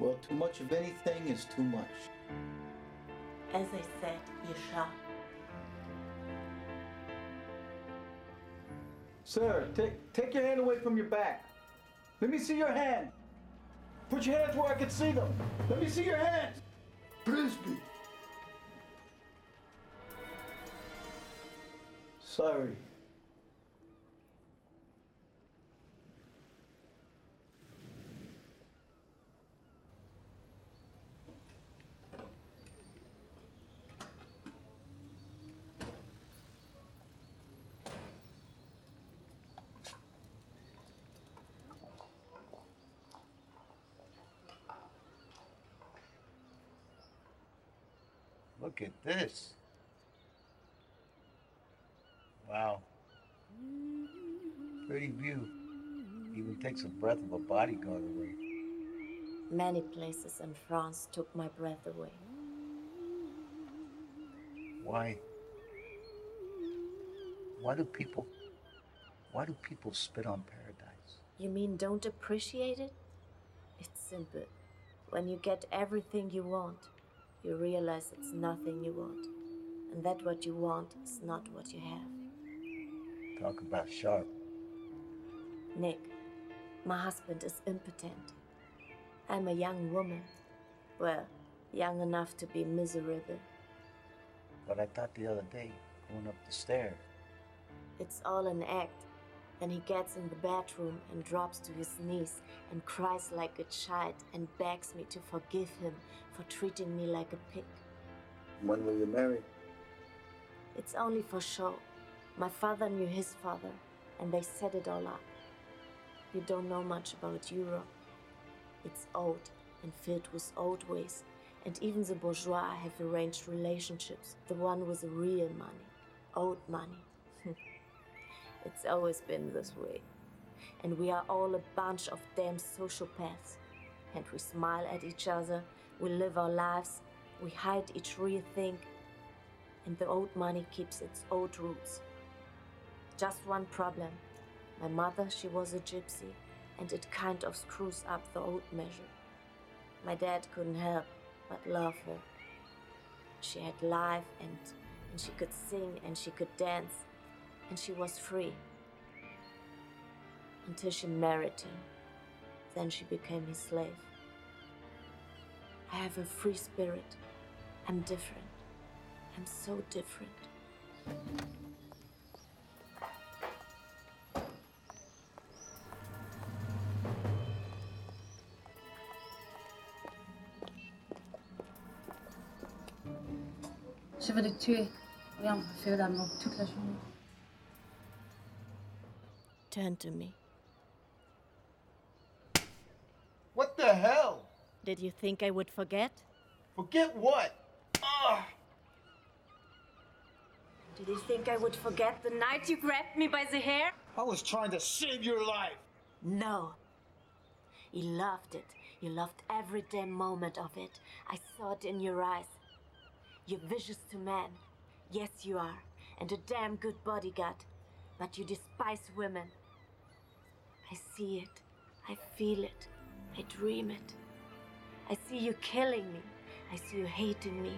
Well, too much of anything is too much. As I said, you shall. Sir, take your hand away from your back. Let me see your hand. Put your hands where I can see them. Let me see your hands. Frisbee. Sorry. Look at this. Wow. Pretty view. Even takes the breath of a bodyguard away. Many places in France took my breath away. Why? Why do people spit on paradise? You mean don't appreciate it? It's simple. When you get everything you want, you realize it's nothing you want, and that what you want is not what you have. Talk about sharp. Nick, My husband is impotent. I'm a young woman. Well, young enough to be miserable. But I thought the other day, going up the stairs. It's all an act. And he gets in the bathroom and drops to his knees and cries like a child and begs me to forgive him for treating me like a pig. When will you marry? It's only for show. My father knew his father, and they set it all up. You don't know much about Europe. It's old and filled with old ways, and even the bourgeois have arranged relationships, the one with real money, old money. It's always been this way. And we are all a bunch of damn sociopaths. And we smile at each other, we live our lives, we hide each real thing. And the old money keeps its old roots. Just one problem. My mother, she was a gypsy, and it kind of screws up the old measure. My dad couldn't help but love her. She had life, and she could sing, and she could dance. And she was free until she married him. Then she became his slave. I have a free spirit. I'm different. I'm so different. Je veux le tuer. Viens, je vais l'amour toute la journée. Turned to me. What the hell? Did you think I would forget? Forget what? Ugh. Did you think I would forget the night you grabbed me by the hair? I was trying to save your life. No. You loved it. You loved every damn moment of it. I saw it in your eyes. You're vicious to men. Yes, you are. And a damn good bodyguard. But you despise women. I see it, I feel it, I dream it. I see you killing me, I see you hating me,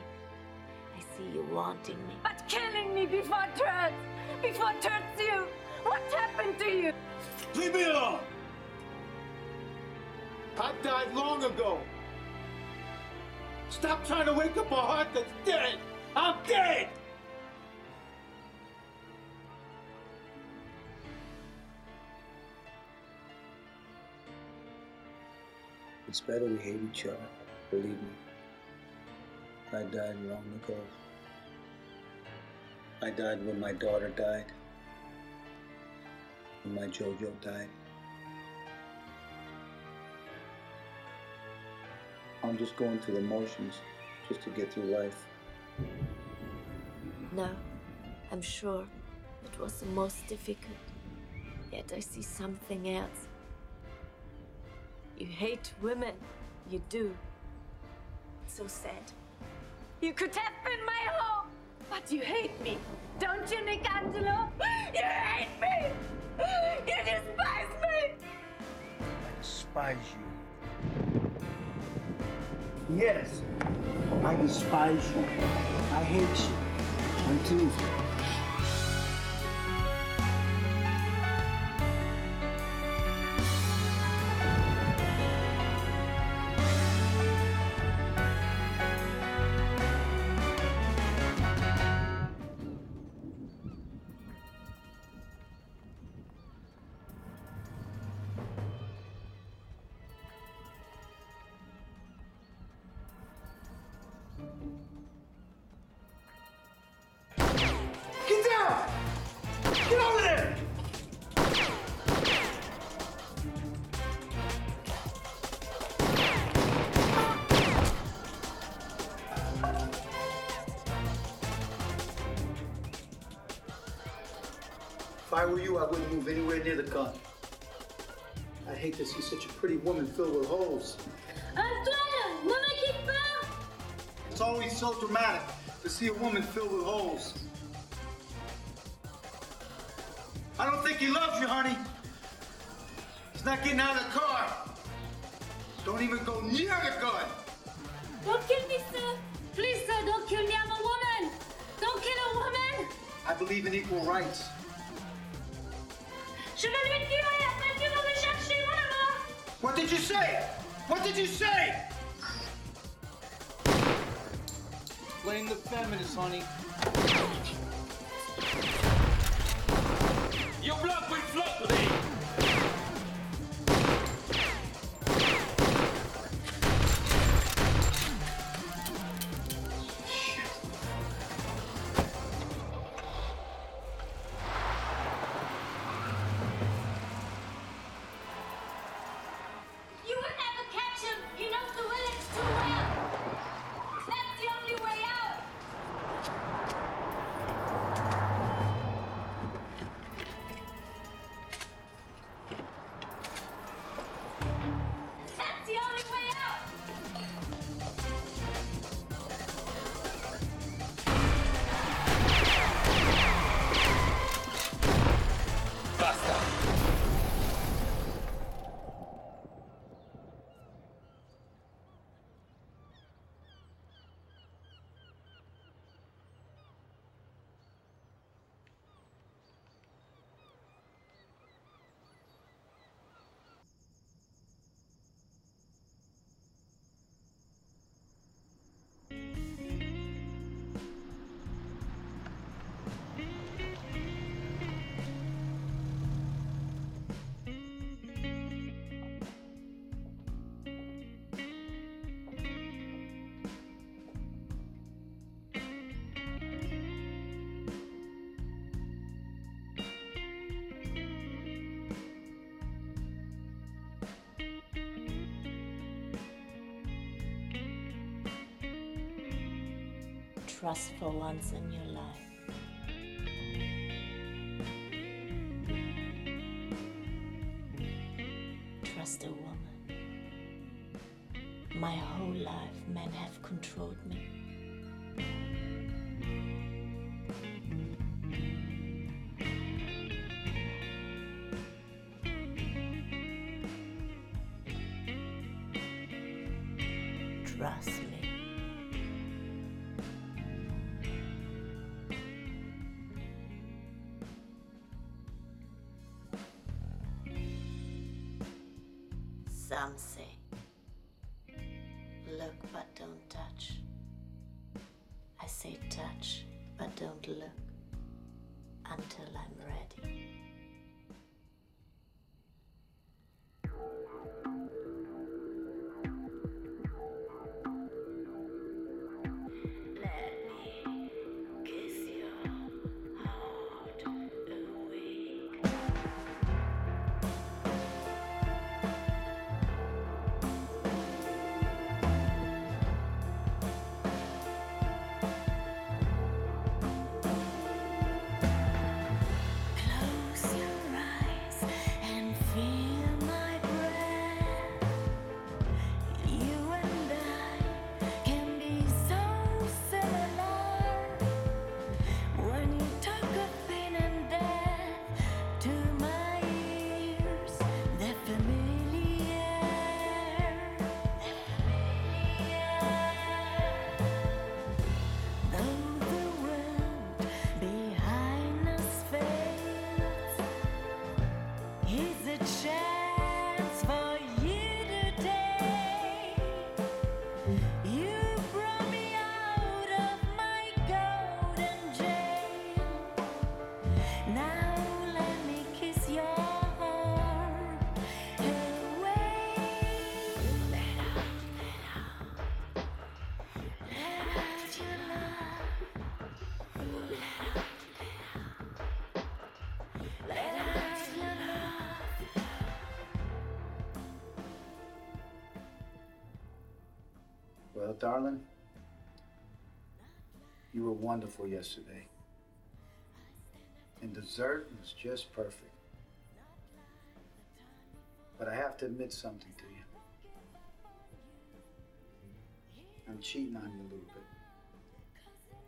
I see you wanting me. But killing me before it hurts you, what happened to you? Leave me alone! I died long ago. Stop trying to wake up a heart that's dead! I'm dead! It's better we hate each other, believe me. I died long ago. I died when my daughter died, when my JoJo died. I'm just going through the motions just to get through life. No, I'm sure it was the most difficult, yet I see something else. You hate women. You do. So sad. You could have been my home, but you hate me. Don't you, Nick Angelo? You hate me! You despise me! I despise you. Yes, I despise you. I hate you. I do. If I were you, I wouldn't move anywhere near the gun. I'd hate to see such a pretty woman filled with holes. Antoine, ne me quitte pas! It's always so dramatic to see a woman filled with holes. I don't think he loves you, honey. He's not getting out of the car. Don't even go near the gun. Don't kill me, sir. Please, sir, don't kill me. I'm a woman. Don't kill a woman. I believe in equal rights. Je vais lui tirer, parce que vous me cherchez, voilà! What did you say? What did you say? Blame the feminists, honey. You block, we flock today. Trust for once in your life. Trust a woman. My whole life, men have controlled me. Trust. Some say, look but don't touch. I say touch but don't look until I'm ready. Well, darling, you were wonderful yesterday. And dessert was just perfect. But I have to admit something to you. I'm cheating on you a little bit.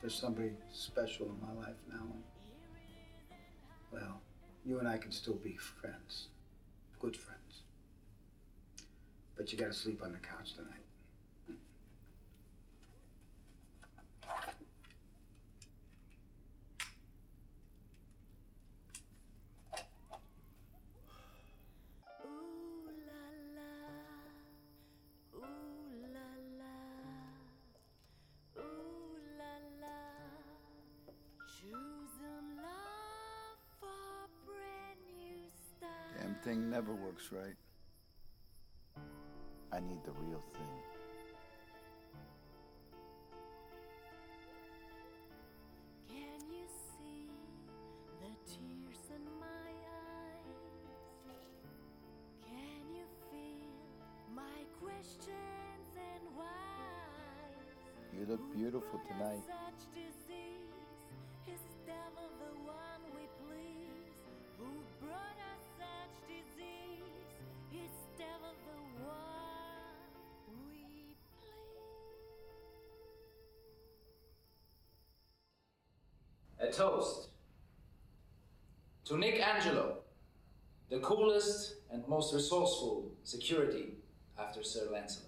There's somebody special in my life now. Well, you and I can still be friends, good friends. But you gotta sleep on the couch tonight. Damn thing never works right. I need the real thing. You look beautiful tonight. Such disease is devil the one we please. Who brought us such disease is devil the one we please. A toast to Nick Angelo, the coolest and most resourceful security after Sir Lancelot.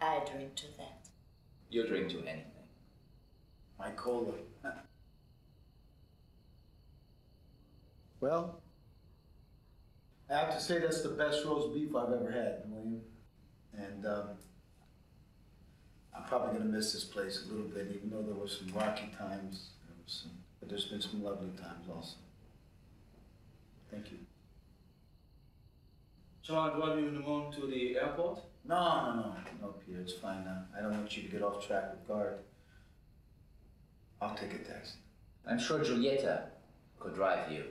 I drink to that. You drink to anything. My cola. Well, I have to say that's the best roast beef I've ever had, William. And I'm probably gonna miss this place a little bit, even though there were some rocky times, but there's been some lovely times also. Thank you. Shall I drive you in the morning to the airport? No, Pierre, it's fine now. I don't want you to get off track with guard. I'll take a taxi. I'm sure Giulietta could drive you,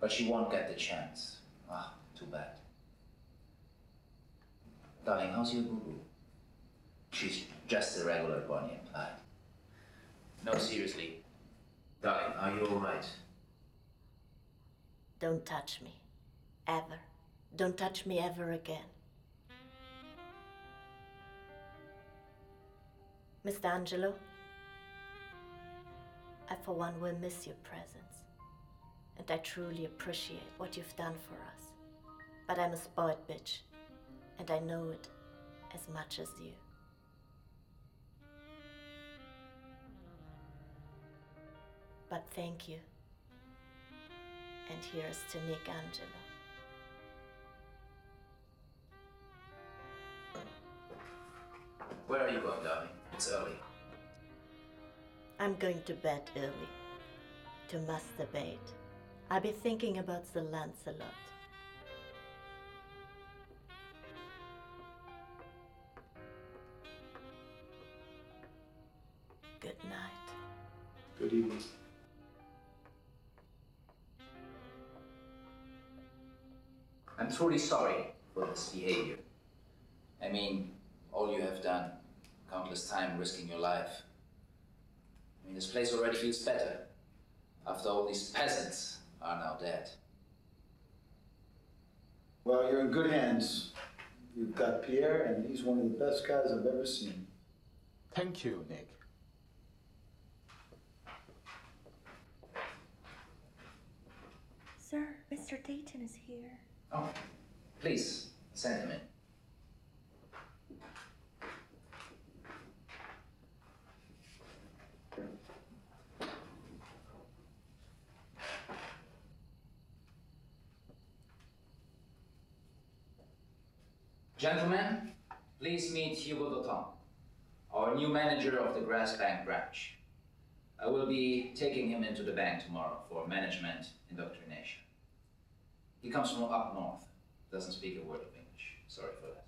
but she won't get the chance. Ah, too bad. Darling, how's your boo-boo? She's just a regular Bonnie and Clyde. No, seriously. Darling, are you all right? Don't touch me. Ever. Don't touch me ever again. Mr. Angelo, I for one will miss your presence, and I truly appreciate what you've done for us. But I'm a spoiled bitch, and I know it as much as you. But thank you, and here's to Nick Angelo. Where are you going, darling? It's early. I'm going to bed early. To masturbate. I'll be thinking about Sir Lancelot. Good night. Good evening. I'm truly sorry for this behavior. I mean, all you have done. Countless time risking your life. I mean, this place already feels better after all these peasants are now dead. Well, you're in good hands. You've got Pierre, and he's one of the best guys I've ever seen. Thank you, Nick. Sir, Mr. Dayton is here. Oh, please, send him in. Gentlemen, please meet Hugo Doton, our new manager of the Grass Bank branch. I will be taking him into the bank tomorrow for management indoctrination. He comes from up north, doesn't speak a word of English. Sorry for that.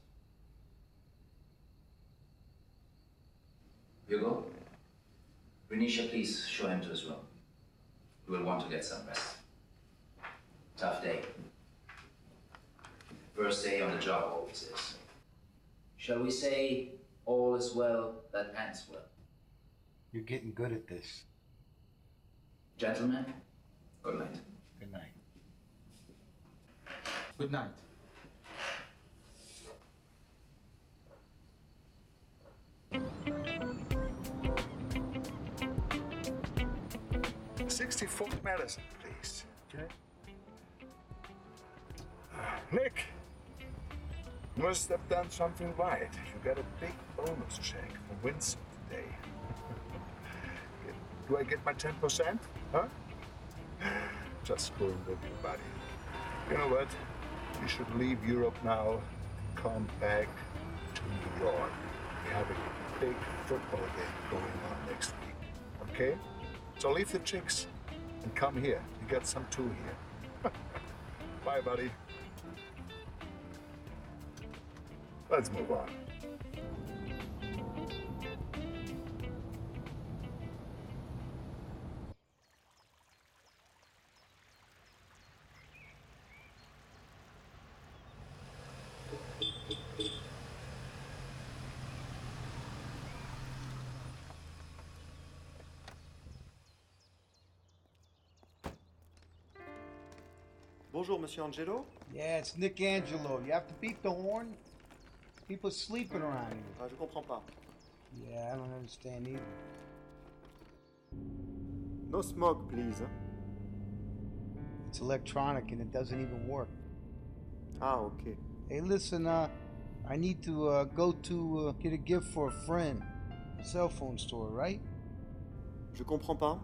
Hugo, Renisha, please show him to his room. He will want to get some rest. Tough day. First day on the job always is. Shall we say, all is well that ends well? You're getting good at this. Gentlemen, good night. Good night. Good night. Good night. 64 medicine, please. Okay. Nick! Must have done something right. You got a big bonus check from Windsor today. Do I get my 10%? Huh? Just screwing with you, buddy. You know what? You should leave Europe now. Come back to New York. We have a big football game going on next week. Okay? okay? So leave the chicks and come here. You got some too here. Bye, buddy. Let's move on. Bonjour, Monsieur Angelo. Yeah, it's Nick Angelo. You have to beat the horn? People sleeping around here. Je comprends pas. Yeah, I don't understand either. No smoke, please. It's electronic and it doesn't even work. Ah, okay. Hey, listen, I need to go to get a gift for a friend. Cell phone store, right? Je comprends pas.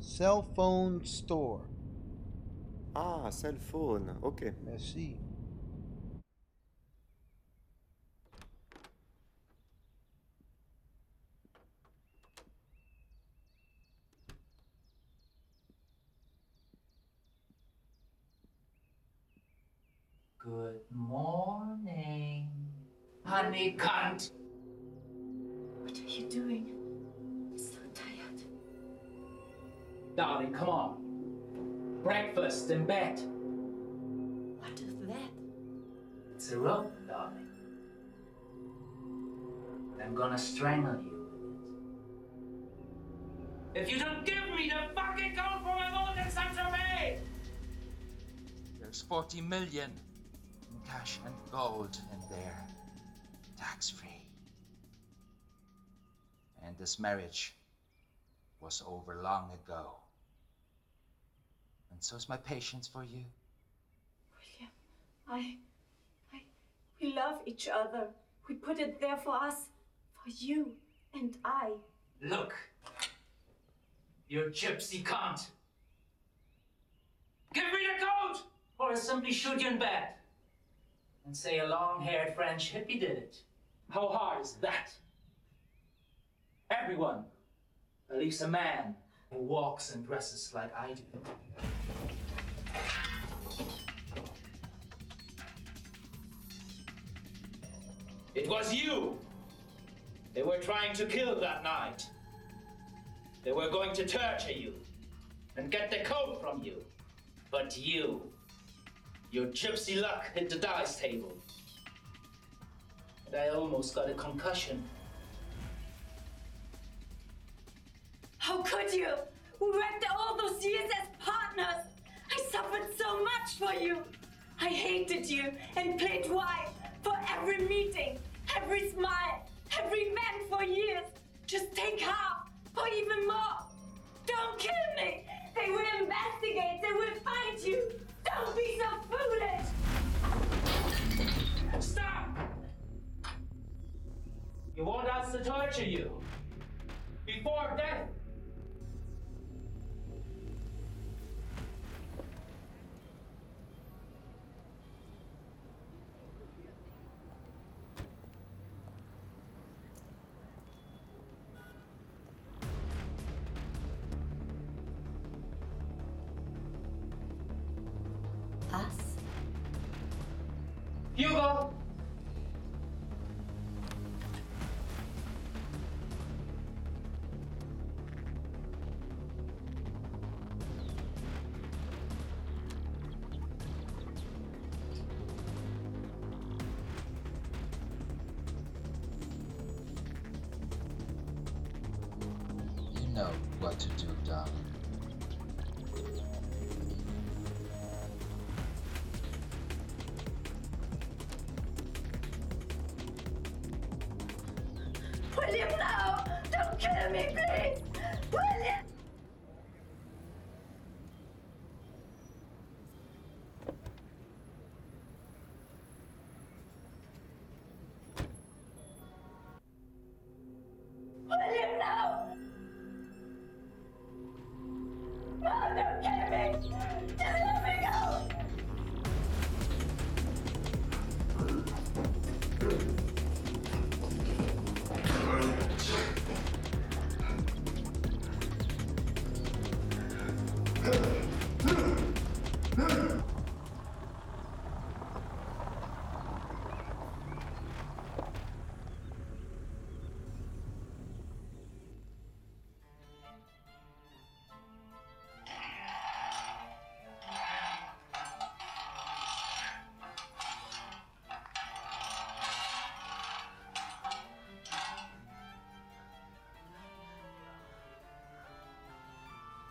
Cell phone store. Ah, cell phone. Okay. Merci. Good morning, honey cunt. What are you doing? I'm so tired. Darling, come on. Breakfast in bed. What is that? It's a rope, darling. I'm gonna strangle you with it. If you don't give me the fucking gold for my vote, then Sancho made! There's 40 million in cash and gold in there. Tax-free. And this marriage was over long ago. And so is my patience for you. William, we love each other. We put it there for us, for you and I. Look, you gypsy cunt. Give me the coat, or I'll simply shoot you in bed. And say a long-haired French hippie did it. How hard is that? Everyone believes a man who walks and dresses like I do. It was you they were trying to kill that night. They were going to torture you and get the coat from you. But you, your gypsy luck hit the dice table. And I almost got a concussion. How could you? We worked all those years as partners. I suffered so much for you. I hated you and played wife for every meeting, every smile, every man for years. Just take half or even more. Don't kill me. They will investigate. They will find you. Don't be so foolish. Stop. You want us to torture you before death. Hugo! You know what to do, darling.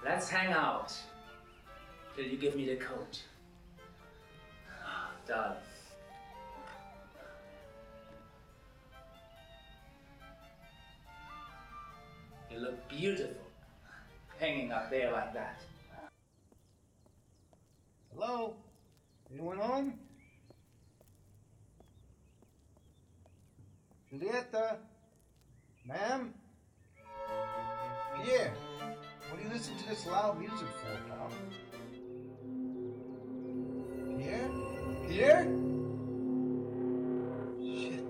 Let's hang out till you give me the coat. Done. You look beautiful hanging up there like that. Hello? Anyone home? Giulietta? Ma'am? Pierre? What do you listen to this loud music for, pal? Pierre? Pierre? Shit.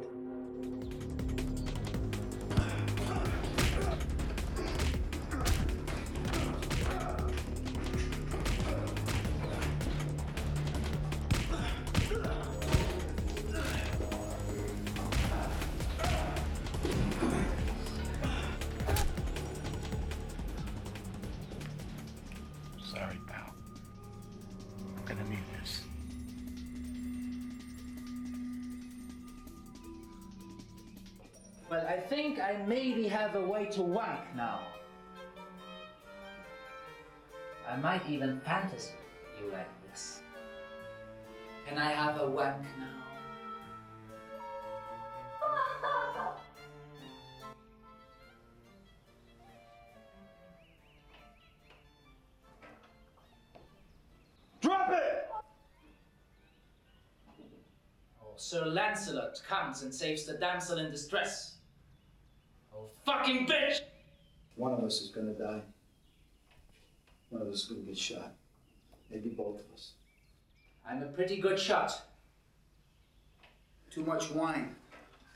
I think I maybe have a way to wank now. I might even fantasy you like this. Can I have a wank now? Drop it! Oh, Sir Lancelot comes and saves the damsel in distress. Fucking bitch! One of us is gonna die. One of us is gonna get shot. Maybe both of us. I'm a pretty good shot. Too much wine.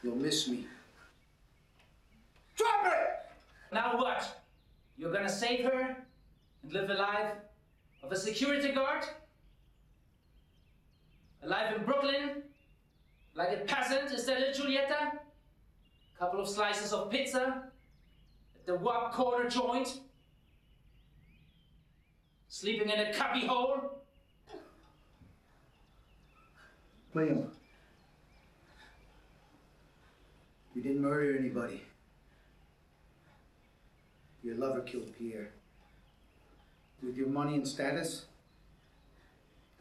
You'll miss me. Drop it! Now what? You're gonna save her and live a life of a security guard? A life in Brooklyn? Like a peasant instead of Giulietta? Couple of slices of pizza at the Wop corner joint, sleeping in a cubby hole. William, you didn't murder anybody. Your lover killed Pierre. With your money and status,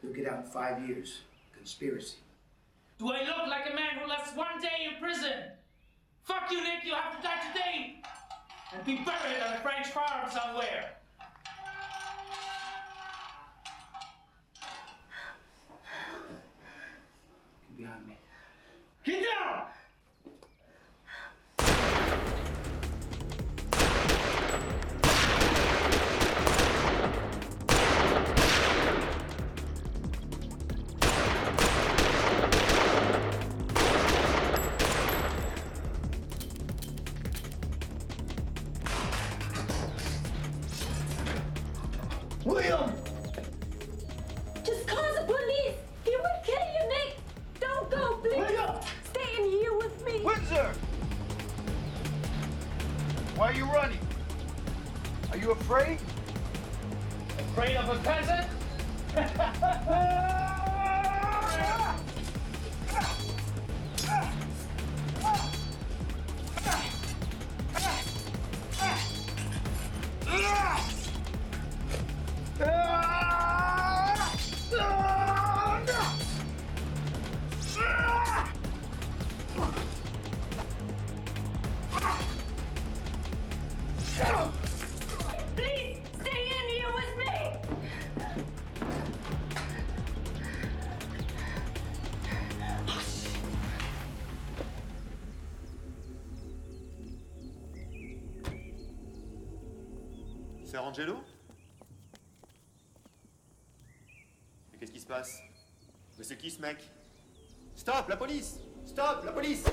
you'll get out 5 years. Conspiracy. Do I look like a man who lasts one day in prison? Fuck you, Nick! You'll have to die today and be buried on a French farm somewhere. Get behind me. Get down! Why are you running? Are you afraid? Afraid of a peasant? Mr. Angelo? Mais qu'est-ce qui se passe? Mais c'est qui ce mec? Stop, la police! Stop, la police!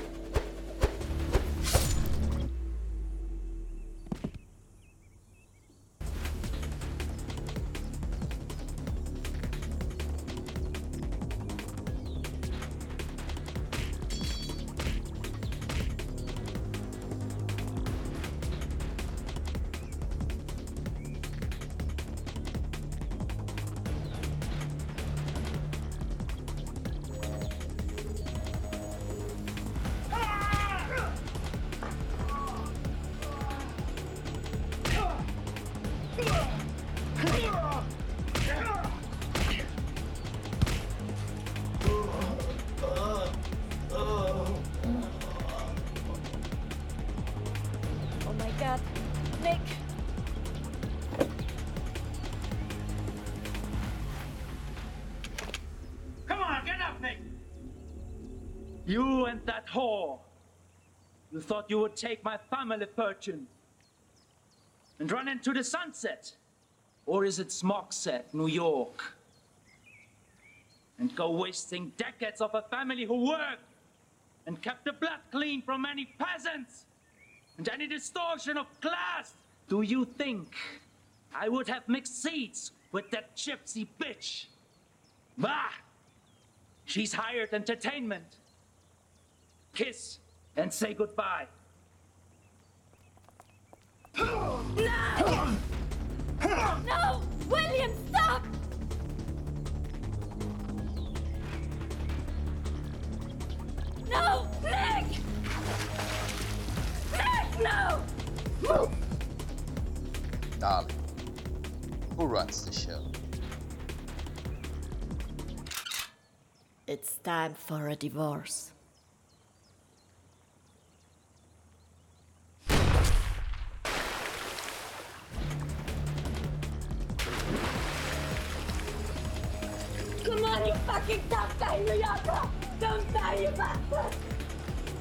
You and that whore. You thought you would take my family fortune and run into the sunset. Or is it Smogset, New York? And go wasting decades of a family who worked and kept the blood clean from any peasants and any distortion of class. Do you think I would have mixed seeds with that gypsy bitch? Bah! She's hired entertainment. Kiss and say goodbye. No! No! William, stop! No! Nick! Nick, no! No! Darling, who runs the show? It's time for a divorce. Come on, you fucking tough guy, Giulietta! Don't die, you bastard!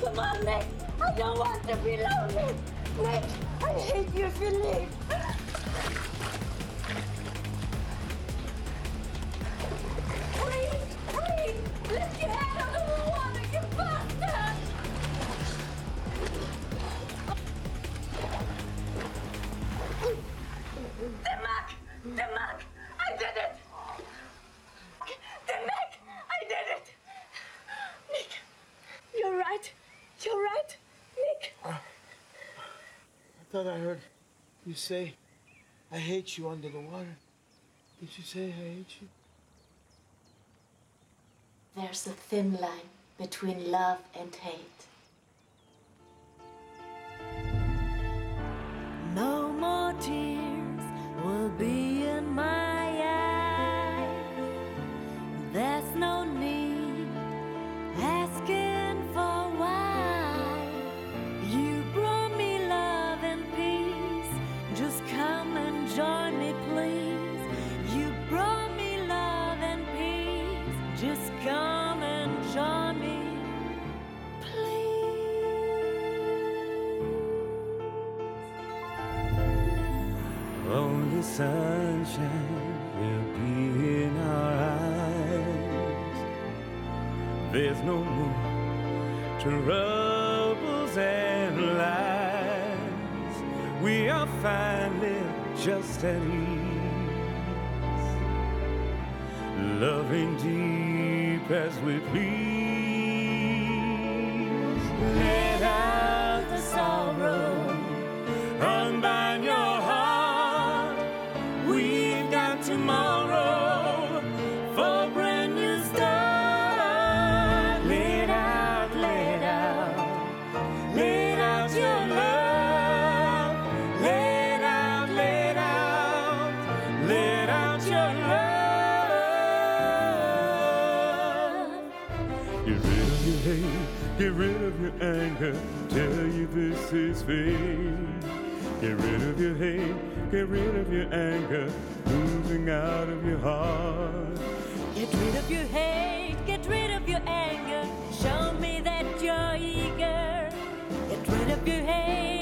Come on, Nick! I don't want to be lonely! Nick, I hate you if you leave! Please, please! Lift your head out of the water, you bastard! Dim Mak! Dim Mak! I did it! Dim Mak! I did it! Nick! You're right! You're right, Nick! I thought I heard you say, I hate you under the water. Did you say I hate you? There's a thin line between love and hate. No more tears will be in my eyes. There's no need asking for why. You brought me love and peace. Just come and join me, please. You brought me love and peace. Just come and join me, please. Only sunshine will be in our eyes. There's no more troubles and lies. We are finally just at ease, loving deep as we please. Let out the sorrow, unbind your heart. We've got tomorrow for a brand new start. Let out, let out your love. Let out, let out, let out your love. Get rid of your hate, get rid of your anger. Tell you this is fate. Get rid of your hate, get rid of your anger, moving out of your heart. Get rid of your hate, get rid of your anger, show me that you're eager. Get rid of your hate.